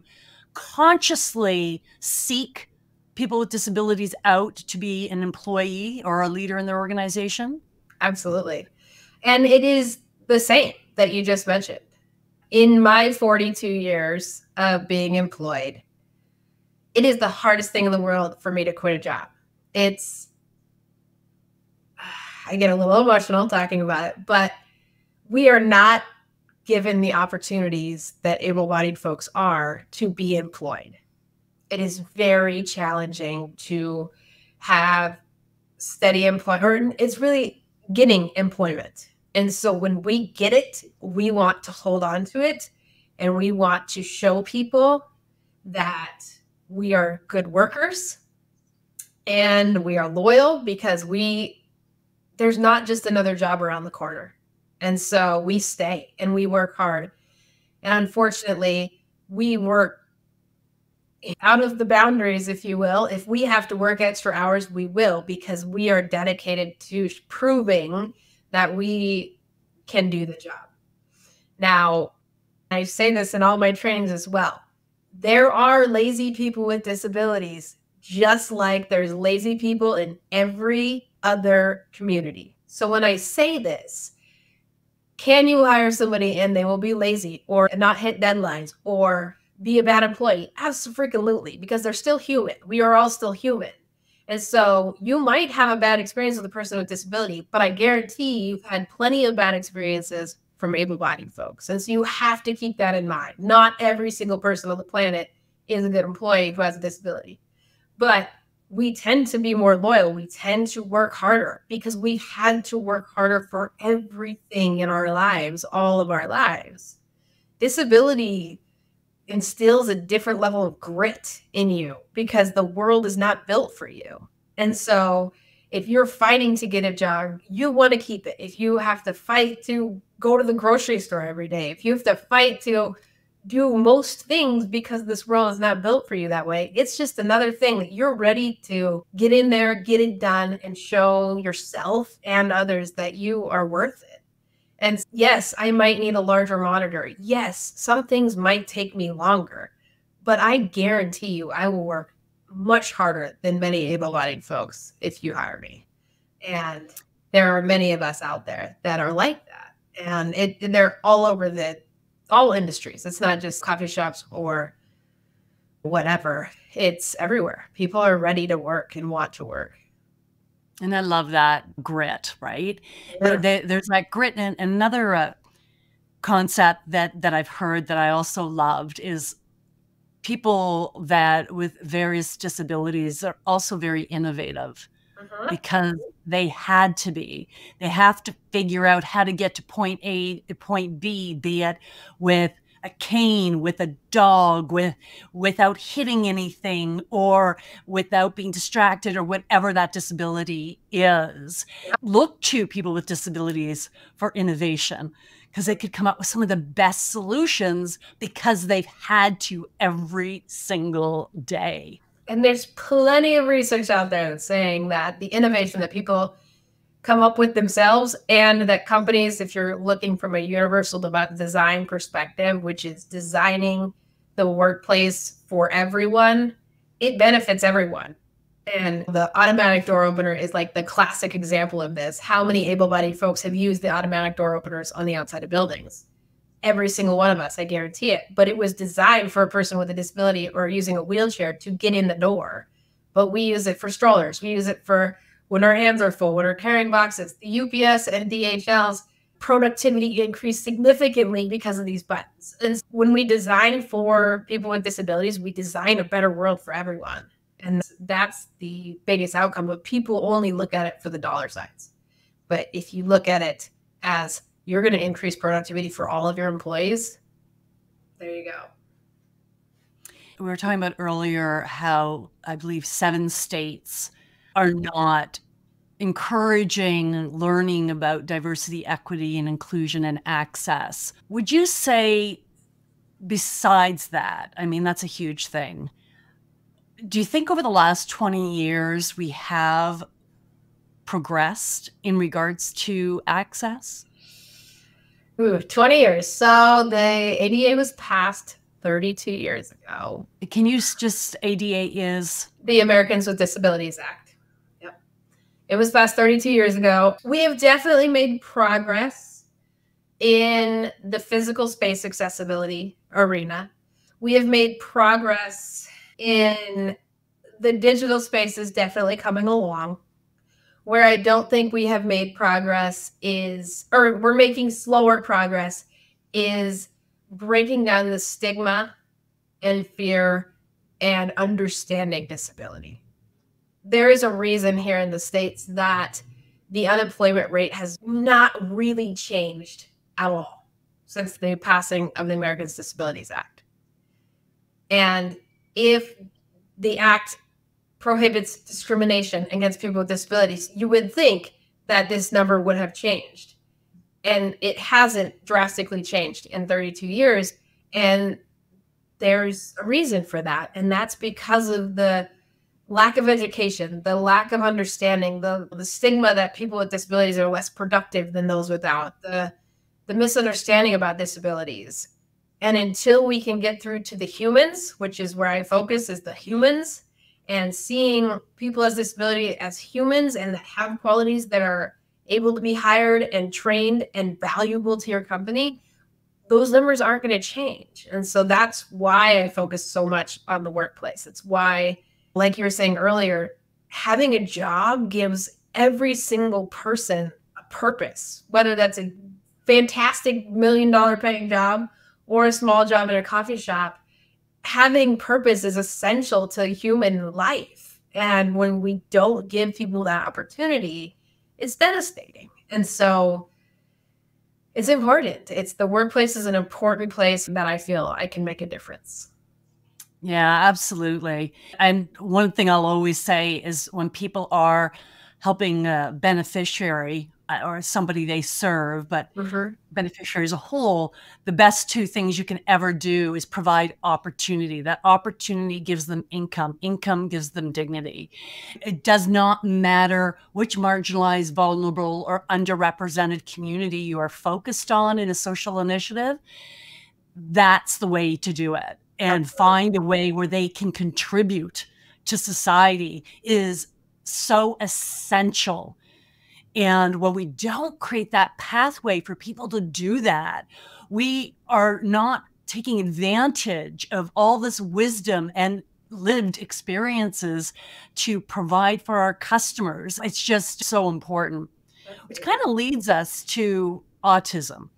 consciously seek people with disabilities out to be an employee or a leader in their organization? Absolutely. And it is the same that you just mentioned. In my 42 years of being employed, it is the hardest thing in the world for me to quit a job. I get a little emotional talking about it, but we are not given the opportunities that able-bodied folks are to be employed. It is very challenging to have steady employment, or it's really getting employment. And so when we get it, we want to hold on to it, and we want to show people that we are good workers and we are loyal, because there's not just another job around the corner. And so we stay and we work hard. And unfortunately, we work out of the boundaries, if you will. If we have to work extra hours, we will, because we are dedicated to proving that we can do the job. Now, I say this in all my trainings as well. There are lazy people with disabilities, just like there's lazy people in every other community. So when I say this, can you hire somebody and they will be lazy or not hit deadlines or be a bad employee? Absolutely, because they're still human. We are all still human. And so you might have a bad experience with a person with disability, but I guarantee you've had plenty of bad experiences from able-bodied folks. And so you have to keep that in mind. Not every single person on the planet is a good employee who has a disability, but we tend to be more loyal. We tend to work harder because we had to work harder for everything in our lives, all of our lives. Disability instills a different level of grit in you because the world is not built for you. And so if you're fighting to get a job, you want to keep it. If you have to fight to go to the grocery store every day, if you have to fight to do most things because this world is not built for you that way, it's just another thing that you're ready to get in there, get it done, and show yourself and others that you are worth it. And yes, I might need a larger monitor. Yes, some things might take me longer, but I guarantee you I will work much harder than many able-bodied folks if you hire me. And there are many of us out there that are like that. And they're all over all industries. It's not just coffee shops or whatever. It's everywhere. People are ready to work and want to work. And I love that grit, right? Yeah. There's that grit. And another concept that I've heard that I also loved is people with various disabilities are also very innovative. Because they had to be. They have to figure out how to get to point A to point B, be it with a cane, with a dog, without hitting anything or without being distracted or whatever that disability is. Look to people with disabilities for innovation because they could come up with some of the best solutions because they've had to every single day. And there's plenty of research out there that's saying that the innovation that people come up with themselves, and that companies, if you're looking from a universal design perspective, which is designing the workplace for everyone, it benefits everyone. And the automatic door opener is like the classic example of this. How many able-bodied folks have used the automatic door openers on the outside of buildings? Every single one of us, I guarantee it. But it was designed for a person with a disability or using a wheelchair to get in the door. But we use it for strollers. We use it for when our hands are full, when we're carrying boxes. The UPS and DHL's productivity increased significantly because of these buttons. And when we design for people with disabilities, we design a better world for everyone. And that's the biggest outcome. But people only look at it for the dollar signs. But if you look at it as you're going to increase productivity for all of your employees, there you go. We were talking about earlier how I believe 7 states are not encouraging learning about diversity, equity, and inclusion and access. Would you say, besides that, I mean, that's a huge thing. Do you think over the last 20 years we have progressed in regards to access? Ooh, 20 years. So the ADA was passed 32 years ago. Can you just, ADA is? The Americans with Disabilities Act. Yep. It was passed 32 years ago. We have definitely made progress in the physical space accessibility arena. We have made progress in the digital space, is definitely coming along. Where I don't think we have made progress is, or we're making slower progress, is breaking down the stigma and fear and understanding disability. There is a reason here in the States that the unemployment rate has not really changed at all since the passing of the Americans with Disabilities Act. And if the act prohibits discrimination against people with disabilities, you would think that this number would have changed. And it hasn't drastically changed in 32 years. And there's a reason for that. And that's because of the lack of education, the lack of understanding, the stigma that people with disabilities are less productive than those without, the misunderstanding about disabilities. And until we can get through to the humans, which is where I focus, is the humans, and seeing people with disability as humans and that have qualities that are able to be hired and trained and valuable to your company, those numbers aren't going to change. And so that's why I focus so much on the workplace. It's why, like you were saying earlier, having a job gives every single person a purpose, whether that's a fantastic $1 million paying job or a small job at a coffee shop. Having purpose is essential to human life. And when we don't give people that opportunity, it's devastating. And so it's important. It's, the workplace is an important place that I feel I can make a difference. Yeah, absolutely. And one thing I'll always say is when people are helping a beneficiary or somebody they serve, but beneficiary as a whole, the best 2 things you can ever do is provide opportunity. That opportunity gives them income. Income gives them dignity. It does not matter which marginalized, vulnerable, or underrepresented community you are focused on in a social initiative. That's the way to do it. And find a way where they can contribute to society is so essential. And when we don't create that pathway for people to do that, we are not taking advantage of all this wisdom and lived experiences to provide for our customers. It's just so important, which kind of leads us to autism.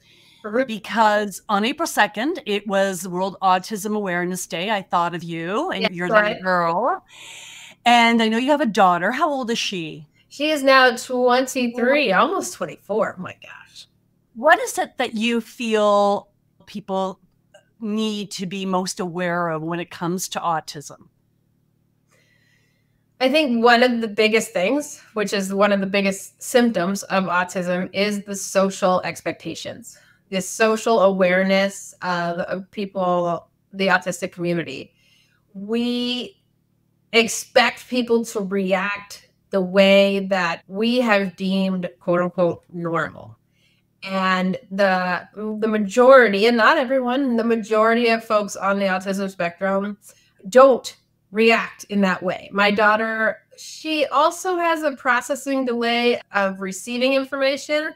Because on April 2nd, it was World Autism Awareness Day. I thought of you, and you're that girl. And I know you have a daughter. How old is she? She is now 23, almost 24. Oh my gosh. What is it that you feel people need to be most aware of when it comes to autism? I think one of the biggest things, which is one of the biggest symptoms of autism, is the social expectations, this social awareness of people, the autistic community. We expect people to react the way that we have deemed, quote unquote, normal. And the majority, and not everyone, the majority of folks on the autism spectrum don't react in that way. My daughter, she also has a processing delay of receiving information,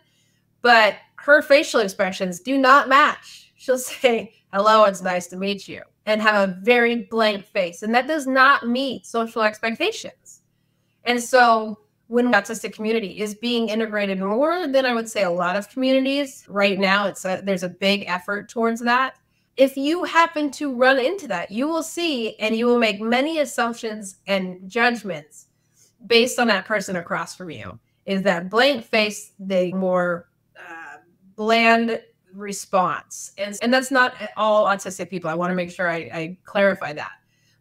but her facial expressions do not match. She'll say, hello, it's nice to meet you, and have a very blank face. And that does not meet social expectations. And so when the autistic community is being integrated more than I would say a lot of communities right now, there's a big effort towards that. If you happen to run into that, you will see and you will make many assumptions and judgments based on that person across from you. Is that blank face the more bland response? And that's not all autistic people. I want to make sure I clarify that.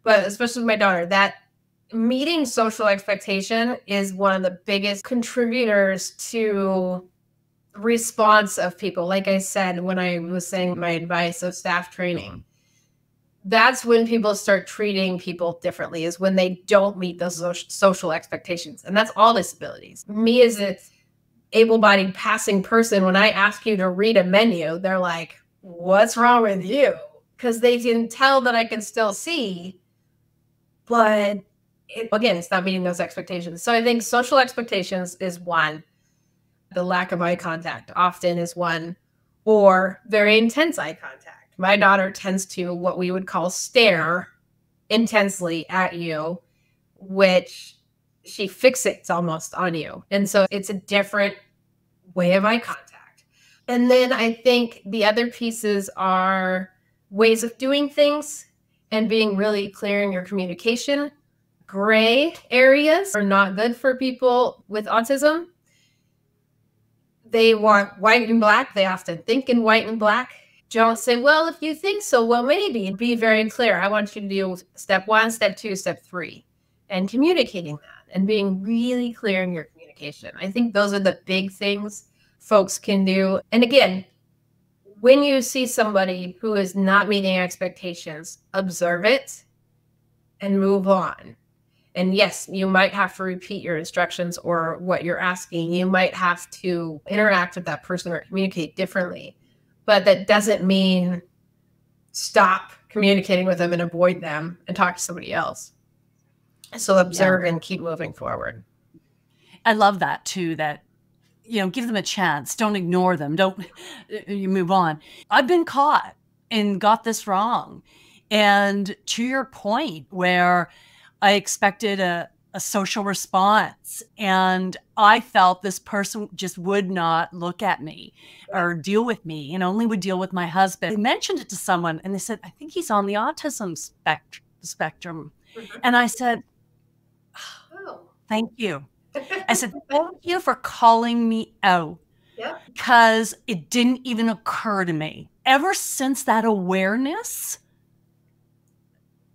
But especially with my daughter, that meeting social expectation is one of the biggest contributors to response of people. Like I said, when I was saying my advice of staff training, that's when people start treating people differently, is when they don't meet those social expectations. And that's all disabilities. Me as an able-bodied passing person, when I ask you to read a menu, they're like, what's wrong with you? Because they can tell that I can still see, but again, it's not meeting those expectations. So I think social expectations is one. The lack of eye contact often is one, or very intense eye contact. My daughter tends to what we would call stare intensely at you, which she fixates almost on you. And so it's a different way of eye contact. And then I think the other pieces are ways of doing things and being really clear in your communication. Gray areas are not good for people with autism. They want white and black. They often think in white and black. Don't say, well, if you think so, well, maybe. Be very clear. I want you to do step one, step two, step three, and communicating that and being really clear in your communication. I think those are the big things folks can do. And again, when you see somebody who is not meeting expectations, observe it and move on. And yes, you might have to repeat your instructions or what you're asking. You might have to interact with that person or communicate differently. But that doesn't mean stop communicating with them and avoid them and talk to somebody else. So observe and keep moving forward. I love that too, that, you know, give them a chance. Don't ignore them. Don't, you move on. I've been caught and got this wrong. And to your point where I expected a social response and I felt this person just would not look at me or deal with me and only would deal with my husband. I mentioned it to someone and they said, I think he's on the autism spectrum. And I said, oh, thank you. I said, thank you for calling me out because it didn't even occur to me. Ever since that awareness,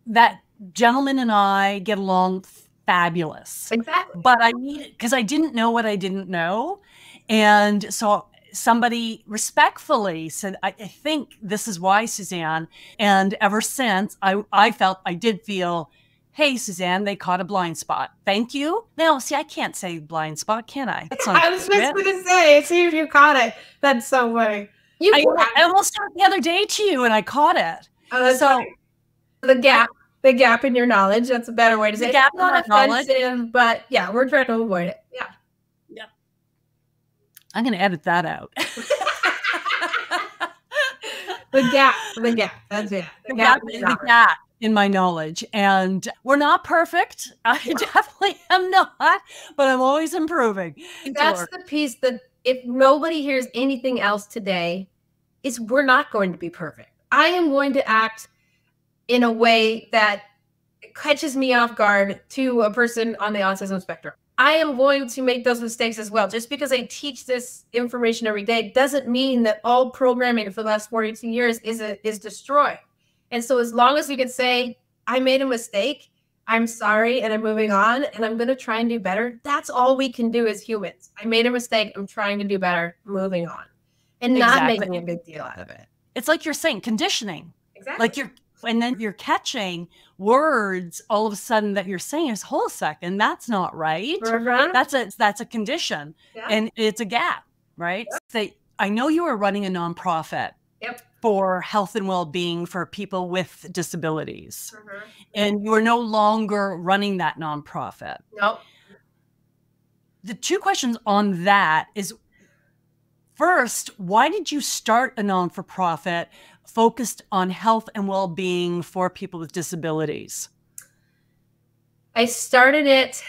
that gentleman and I get along fabulous. Exactly. But I needed, because I didn't know what I didn't know. And so somebody respectfully said, I think this is why, Suzanne. And ever since I did feel, hey, Suzanne, they caught a blind spot. Thank you. Now, see, I can't say blind spot, can I? That's I was just going to say, see if you caught it. That's so funny. I almost talked the other day to you and I caught it. Oh, that's so funny. The gap. The gap in your knowledge. That's a better way to say it. The gap in our knowledge. But yeah, we're trying to avoid it. Yeah. Yeah. I'm going to edit that out. The gap. The gap. That's it. The gap in my knowledge. And we're not perfect. I definitely am not, but I'm always improving. That's the piece that if nobody hears anything else today, is we're not going to be perfect. I am going to act in a way that catches me off guard to a person on the autism spectrum. I am going to make those mistakes as well. Just because I teach this information every day doesn't mean that all programming for the last 42 years is destroyed. And so as long as you can say, I made a mistake, I'm sorry, and I'm moving on, and I'm gonna try and do better, that's all we can do as humans. I made a mistake, I'm trying to do better, moving on. And not making a big deal out of it. It's like you're saying, conditioning. Exactly. Like you're And then you're catching words all of a sudden that you're saying is, hold a second, that's not right. Uh-huh. That's a condition, yeah. And it's a gap, right? Yep. So I know you are running a nonprofit, yep, for health and well-being for people with disabilities, uh-huh, and you are no longer running that nonprofit. Nope. The two questions on that is, first, why did you start a non-for-profit focused on health and well-being for people with disabilities? I started it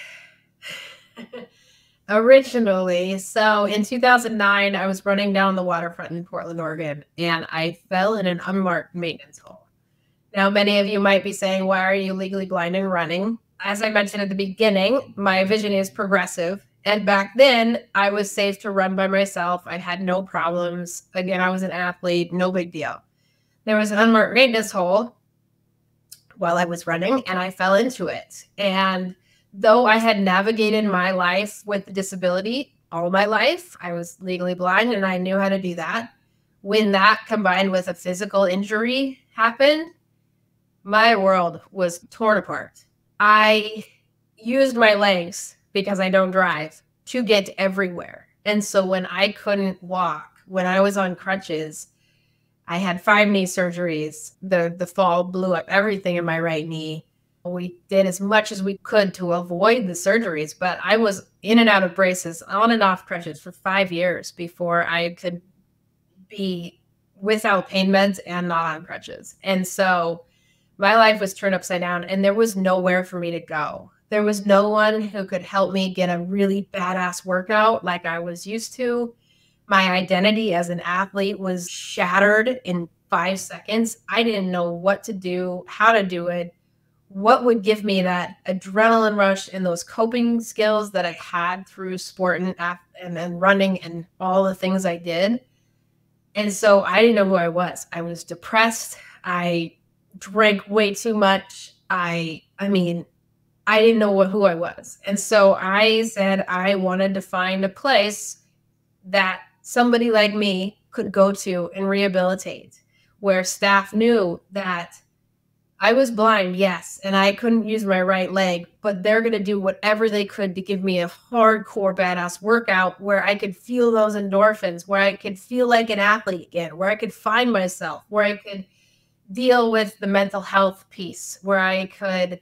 originally. So in 2009, I was running down the waterfront in Portland, Oregon, and I fell in an unmarked maintenance hole. Now, many of you might be saying, why are you legally blind and running? As I mentioned at the beginning, my vision is progressive. And back then, I was safe to run by myself. I had no problems. Again, I was an athlete, no big deal. There was an unmarked maintenance hole while I was running, and I fell into it. And though I had navigated my life with a disability all my life, I was legally blind, and I knew how to do that. When that combined with a physical injury happened, my world was torn apart. I used my legs, because I don't drive, to get everywhere. And so when I couldn't walk, when I was on crutches, I had 5 knee surgeries. The fall blew up everything in my right knee. We did as much as we could to avoid the surgeries, but I was in and out of braces, on and off crutches for 5 years before I could be without pain meds and not on crutches. And so my life was turned upside down, and there was nowhere for me to go. There was no one who could help me get a really badass workout like I was used to. My identity as an athlete was shattered in 5 seconds. I didn't know what to do, how to do it, what would give me that adrenaline rush and those coping skills that I had through sport and running and all the things I did. And so I didn't know who I was. I was depressed. I drank way too much. I didn't know who I was. And so I said I wanted to find a place that somebody like me could go to and rehabilitate, where staff knew that I was blind, yes, and I couldn't use my right leg, but they're going to do whatever they could to give me a hardcore badass workout where I could feel those endorphins, where I could feel like an athlete again, where I could find myself, where I could deal with the mental health piece, where I could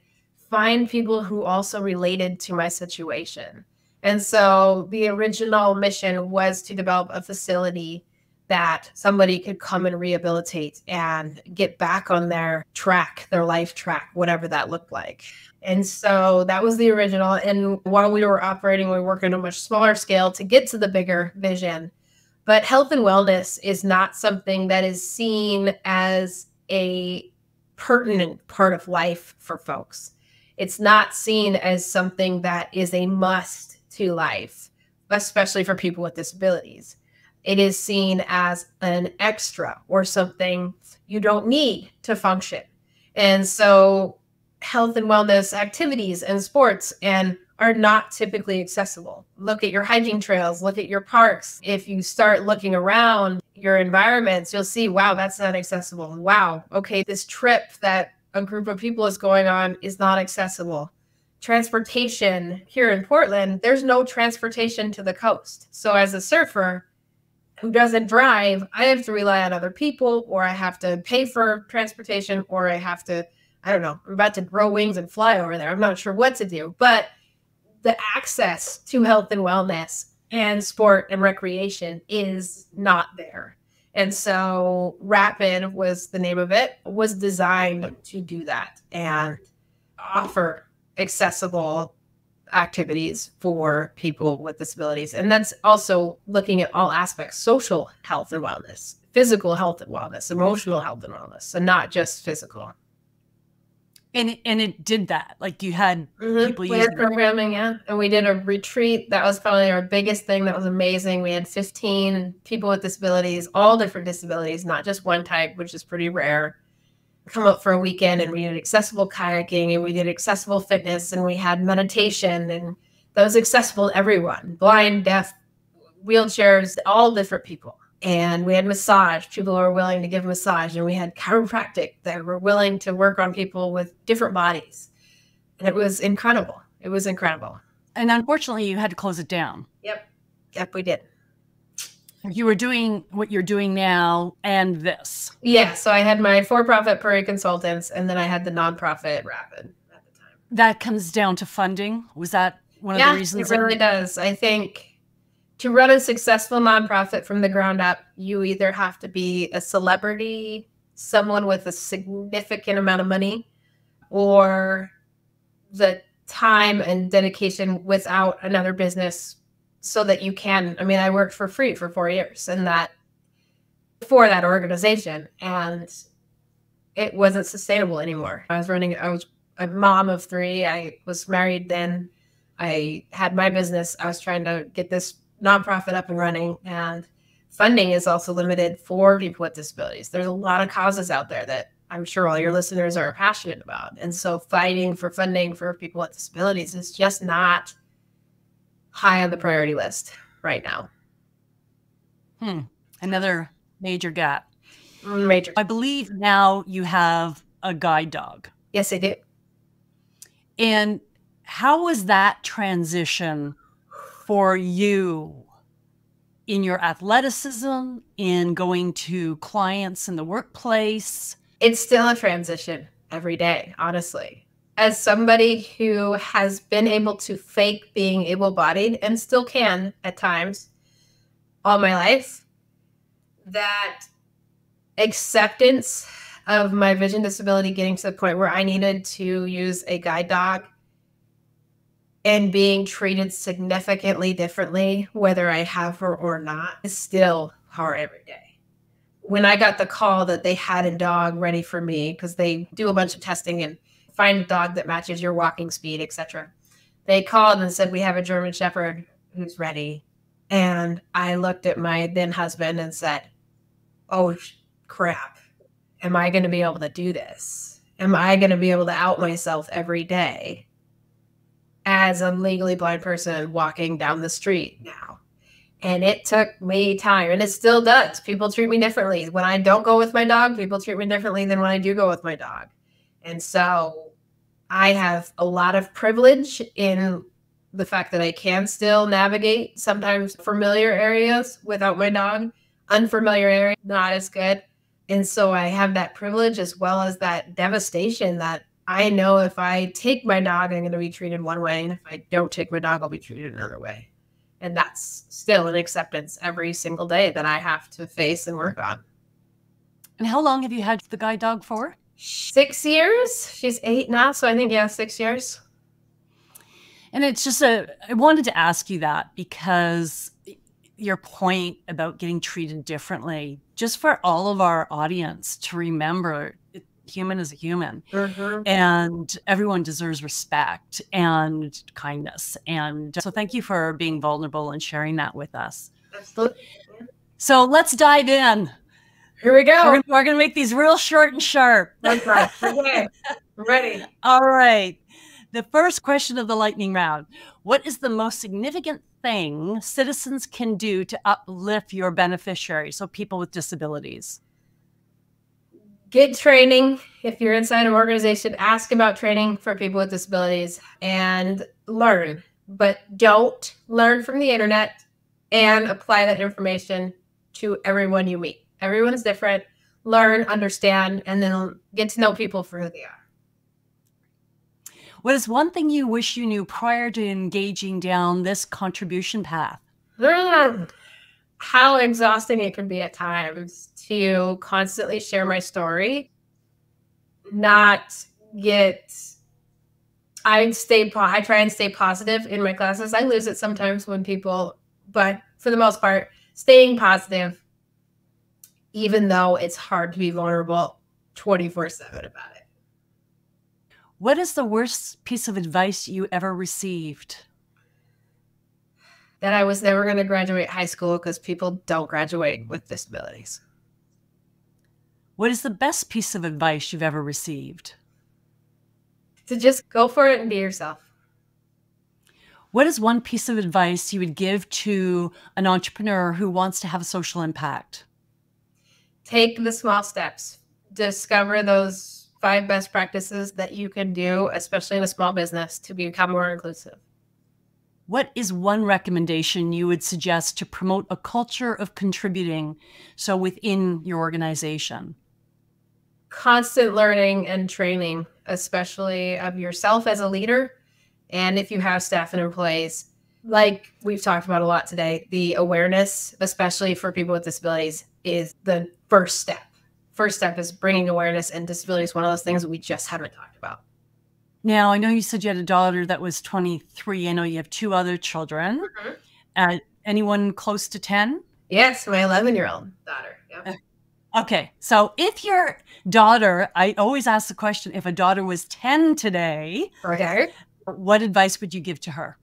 find people who also related to my situation. And so the original mission was to develop a facility that somebody could come and rehabilitate and get back on their track, their life track, whatever that looked like. And so that was the original. And while we were operating, we worked on a much smaller scale to get to the bigger vision. But health and wellness is not something that is seen as a pertinent part of life for folks. It's not seen as something that is a must to life, especially for people with disabilities. It is seen as an extra or something you don't need to function. And so health and wellness activities and sports and are not typically accessible. Look at your hiking trails, look at your parks. If you start looking around your environments, you'll see, wow, that's not accessible. Wow, okay, this trip that a group of people is going on is not accessible. Transportation here in Portland, there's no transportation to the coast. So as a surfer who doesn't drive, I have to rely on other people, or I have to pay for transportation, or I have to, I don't know, I'm about to grow wings and fly over there. I'm not sure what to do, but the access to health and wellness and sport and recreation is not there. And so Rapid was the name of it, was designed to do that and offer accessible activities for people with disabilities. And that's also looking at all aspects, social health and wellness, physical health and wellness, emotional health and wellness, so not just physical. And it did that. Like you had people we had programming, yeah. And we did a retreat. That was probably our biggest thing. That was amazing. We had 15 people with disabilities, all different disabilities, not just one type, which is pretty rare, come up for a weekend. And we did accessible kayaking, and we did accessible fitness, and we had meditation, and that was accessible to everyone, blind, deaf, wheelchairs, all different people. And we had massage, people were willing to give massage, and we had chiropractic that were willing to work on people with different bodies. And it was incredible. It was incredible. And unfortunately, you had to close it down. Yep. Yep, we did. You were doing what you're doing now and this. Yeah. So I had my for-profit Purry Consultants, and then I had the nonprofit Rapid at the time. That comes down to funding. Was that one of the reasons? It really does. I think to run a successful nonprofit from the ground up, you either have to be a celebrity, someone with a significant amount of money, or the time and dedication without another business so that you can, I mean, I worked for free for 4 years and that for that organization, and it wasn't sustainable anymore. I was a mom of three. I was married then. I had my business. I was trying to get this nonprofit up and running, and funding is also limited for people with disabilities. There's a lot of causes out there that I'm sure all your listeners are passionate about. And so fighting for funding for people with disabilities is just not high on the priority list right now. Hmm. Another major gap. Major. I believe now you have a guide dog. Yes, I do. And how was that transition for you in your athleticism, in going to clients in the workplace? It's still a transition every day, honestly. As somebody who has been able to fake being able-bodied and still can at times all my life, that acceptance of my vision disability getting to the point where I needed to use a guide dog and being treated significantly differently, whether I have her or not, is still hard every day. When I got the call that they had a dog ready for me, because they do a bunch of testing and find a dog that matches your walking speed, etc. They called and said, we have a German Shepherd who's ready. And I looked at my then husband and said, oh, crap. Am I going to be able to do this? Am I going to be able to out myself every day as a legally blind person walking down the street now? And it took me time, and it still does. People treat me differently. When I don't go with my dog, people treat me differently than when I do go with my dog. And so I have a lot of privilege in the fact that I can still navigate sometimes familiar areas without my dog, unfamiliar area, not as good. And so I have that privilege as well as that devastation that I know if I take my dog, I'm going to be treated one way. And if I don't take my dog, I'll be treated another way. And that's still an acceptance every single day that I have to face and work on. And how long have you had the guide dog for? 6 years. She's 8 now. So I think, yeah, 6 years. And it's just I wanted to ask you that because your point about getting treated differently, just for all of our audience to remember, human is a human. And everyone deserves respect and kindness. And so thank you for being vulnerable and sharing that with us. Absolutely. So let's dive in. Here we go. We're going to make these real short and sharp. That's right. Okay. Ready. All right. The first question of the lightning round. What is the most significant thing citizens can do to uplift your beneficiaries, so people with disabilities? Get training. If you're inside an organization, ask about training for people with disabilities and learn, but don't learn from the internet, and apply that information to everyone you meet. Everyone is different. Learn, understand, and then get to know people for who they are. What is one thing you wish you knew prior to engaging down this contribution path? How exhausting it can be at times to constantly share my story, I try and stay positive in my classes. I lose it sometimes when people, but for the most part, staying positive, even though it's hard to be vulnerable 24/7 about it. What is the worst piece of advice you ever received? That I was never going to graduate high school because people don't graduate with disabilities. What is the best piece of advice you've ever received? To just go for it and be yourself. What is one piece of advice you would give to an entrepreneur who wants to have a social impact? Take the small steps. Discover those 5 best practices that you can do, especially in a small business, to become more inclusive. What is one recommendation you would suggest to promote a culture of contributing, so within your organization? Constant learning and training, especially of yourself as a leader. And if you have staff in place, like we've talked about a lot today, the awareness, especially for people with disabilities, is the first step. First step is bringing awareness, and disability is one of those things that we just haven't talked about. Now, I know you said you had a daughter that was 23. I know you have 2 other children. Mm-hmm. Anyone close to 10? Yes, my 11-year-old daughter. Yep. Okay. So if your daughter, I always ask the question, if a daughter was 10 today, okay, what advice would you give to her?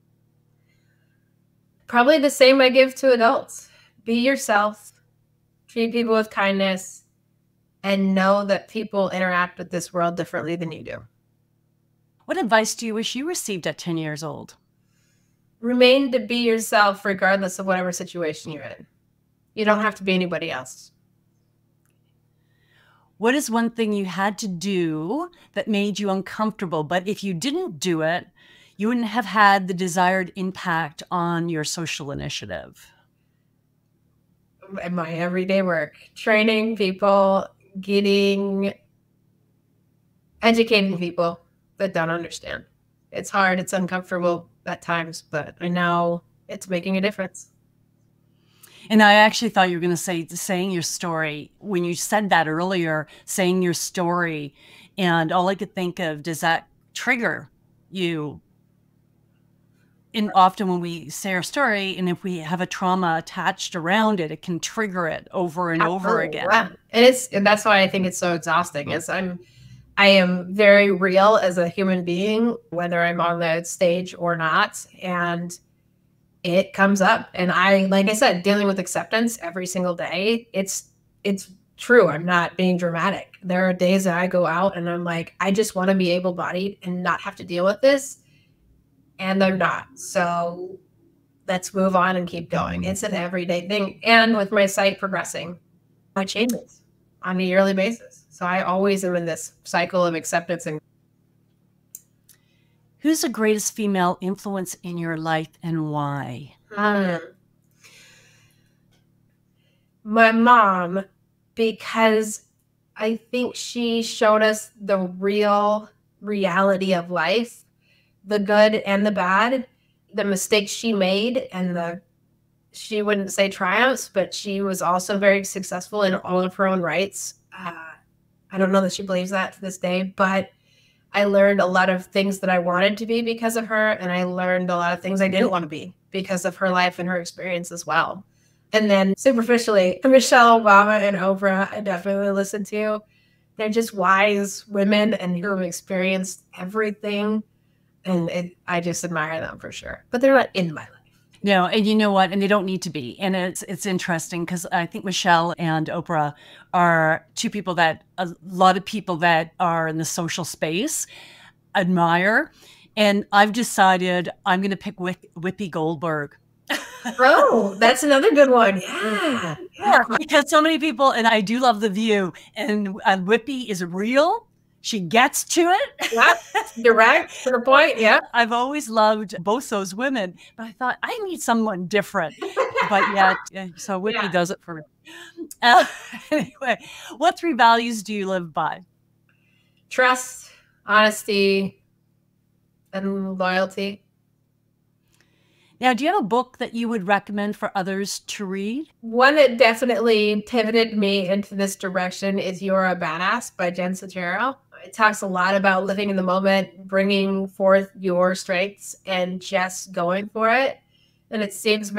Probably the same I give to adults. Be yourself, treat people with kindness, and know that people interact with this world differently than you do. What advice do you wish you received at 10 years old? Remain to be yourself regardless of whatever situation you're in. You don't have to be anybody else. What is one thing you had to do that made you uncomfortable, but if you didn't do it, you wouldn't have had the desired impact on your social initiative? In my everyday work, training people, educating people that don't understand. It's hard, it's uncomfortable at times, but I know it's making a difference. And I actually thought you were going to say saying your story when you said that earlier, saying your story. And all I could think of, does that trigger you? And often when we say our story, and if we have a trauma attached around it, it can trigger it over and over again. Yeah. And that's why I think it's so exhausting, is I am very real as a human being, whether I'm on the stage or not. And it comes up. And like I said, dealing with acceptance every single day, it's true. I'm not being dramatic. There are days that I go out and I'm like, I just want to be able-bodied and not have to deal with this. And I'm not. So let's move on and keep going. It's an everyday thing. And with my site progressing, I change it on a yearly basis. So I always am in this cycle of acceptance. And who's the greatest female influence in your life and why? My mom, because I think she showed us the real reality of life, the good and the bad, the mistakes she made, and she wouldn't say triumphs, but she was also very successful in all of her own rights. I don't know that she believes that to this day, but I learned a lot of things that I wanted to be because of her, and I learned a lot of things I didn't want to be because of her life and her experience as well. And then superficially, Michelle Obama and Oprah, I definitely listen to. They're just wise women and who have experienced everything, and I just admire them for sure. But they're not in my life. No, and you know what? And they don't need to be. And it's interesting because I think Michelle and Oprah are 2 people that a lot of people that are in the social space admire. And I've decided I'm going to pick Whoopi Goldberg. Oh, that's another good one. Yeah. Because so many people, and I do love The View, and Whoopi is real. She gets to it. Yeah, you're right. To the point. Yeah. I've always loved both those women, but I thought I need someone different. But yeah, so Whitney does it for me. Anyway, what 3 values do you live by? Trust, honesty, and loyalty. Now, do you have a book that you would recommend for others to read? One that definitely pivoted me into this direction is You Are a Badass by Jen Sincero. It talks a lot about living in the moment, bringing forth your strengths, and just going for it. And it seems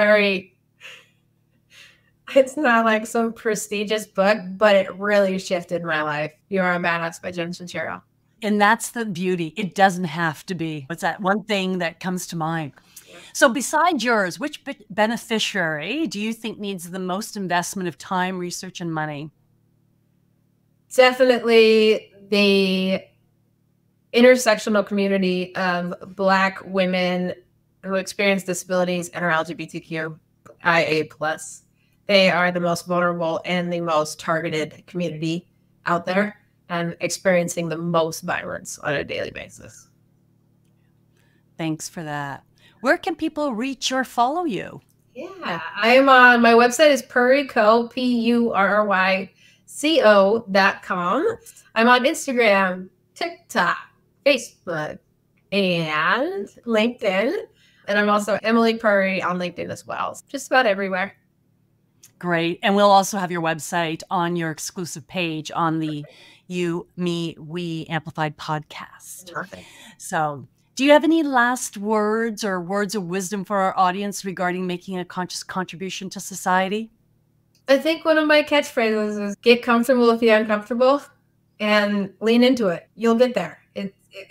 it's not like some prestigious book, but it really shifted my life. You Are a Badass by Jen Sincero. And that's the beauty. It doesn't have to be. What's that one thing that comes to mind? So besides yours, which beneficiary do you think needs the most investment of time, research, and money? Definitely the intersectional community of Black women who experience disabilities and are LGBTQIA+. They are the most vulnerable and the most targeted community out there and experiencing the most violence on a daily basis. Thanks for that. Where can people reach or follow you? Yeah, I'm on, my website is purryco, purryco.com. I'm on Instagram, TikTok, Facebook, and LinkedIn. And I'm also Emily Purry on LinkedIn as well. Just about everywhere. Great. And we'll also have your website on your exclusive page on the YouMeWe Amplified podcast. Perfect. So do you have any last words or words of wisdom for our audience regarding making a conscious contribution to society? I think one of my catchphrases is get comfortable with the uncomfortable and lean into it. You'll get there.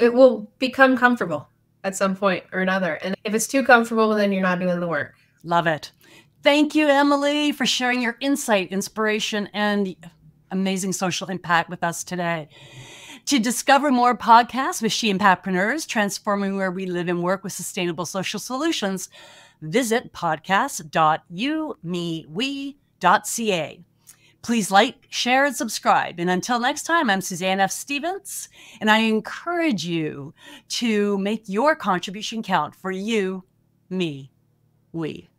It will become comfortable at some point or another. And if it's too comfortable, then you're not doing the work. Love it. Thank you, Emily, for sharing your insight, inspiration, and amazing social impact with us today. To discover more podcasts with She Impactpreneurs, transforming where we live and work with sustainable social solutions, visit podcast.youmewe.ca. Please like, share, and subscribe. And until next time, I'm Suzanne F. Stevens, and I encourage you to make your contribution count for you, me, we.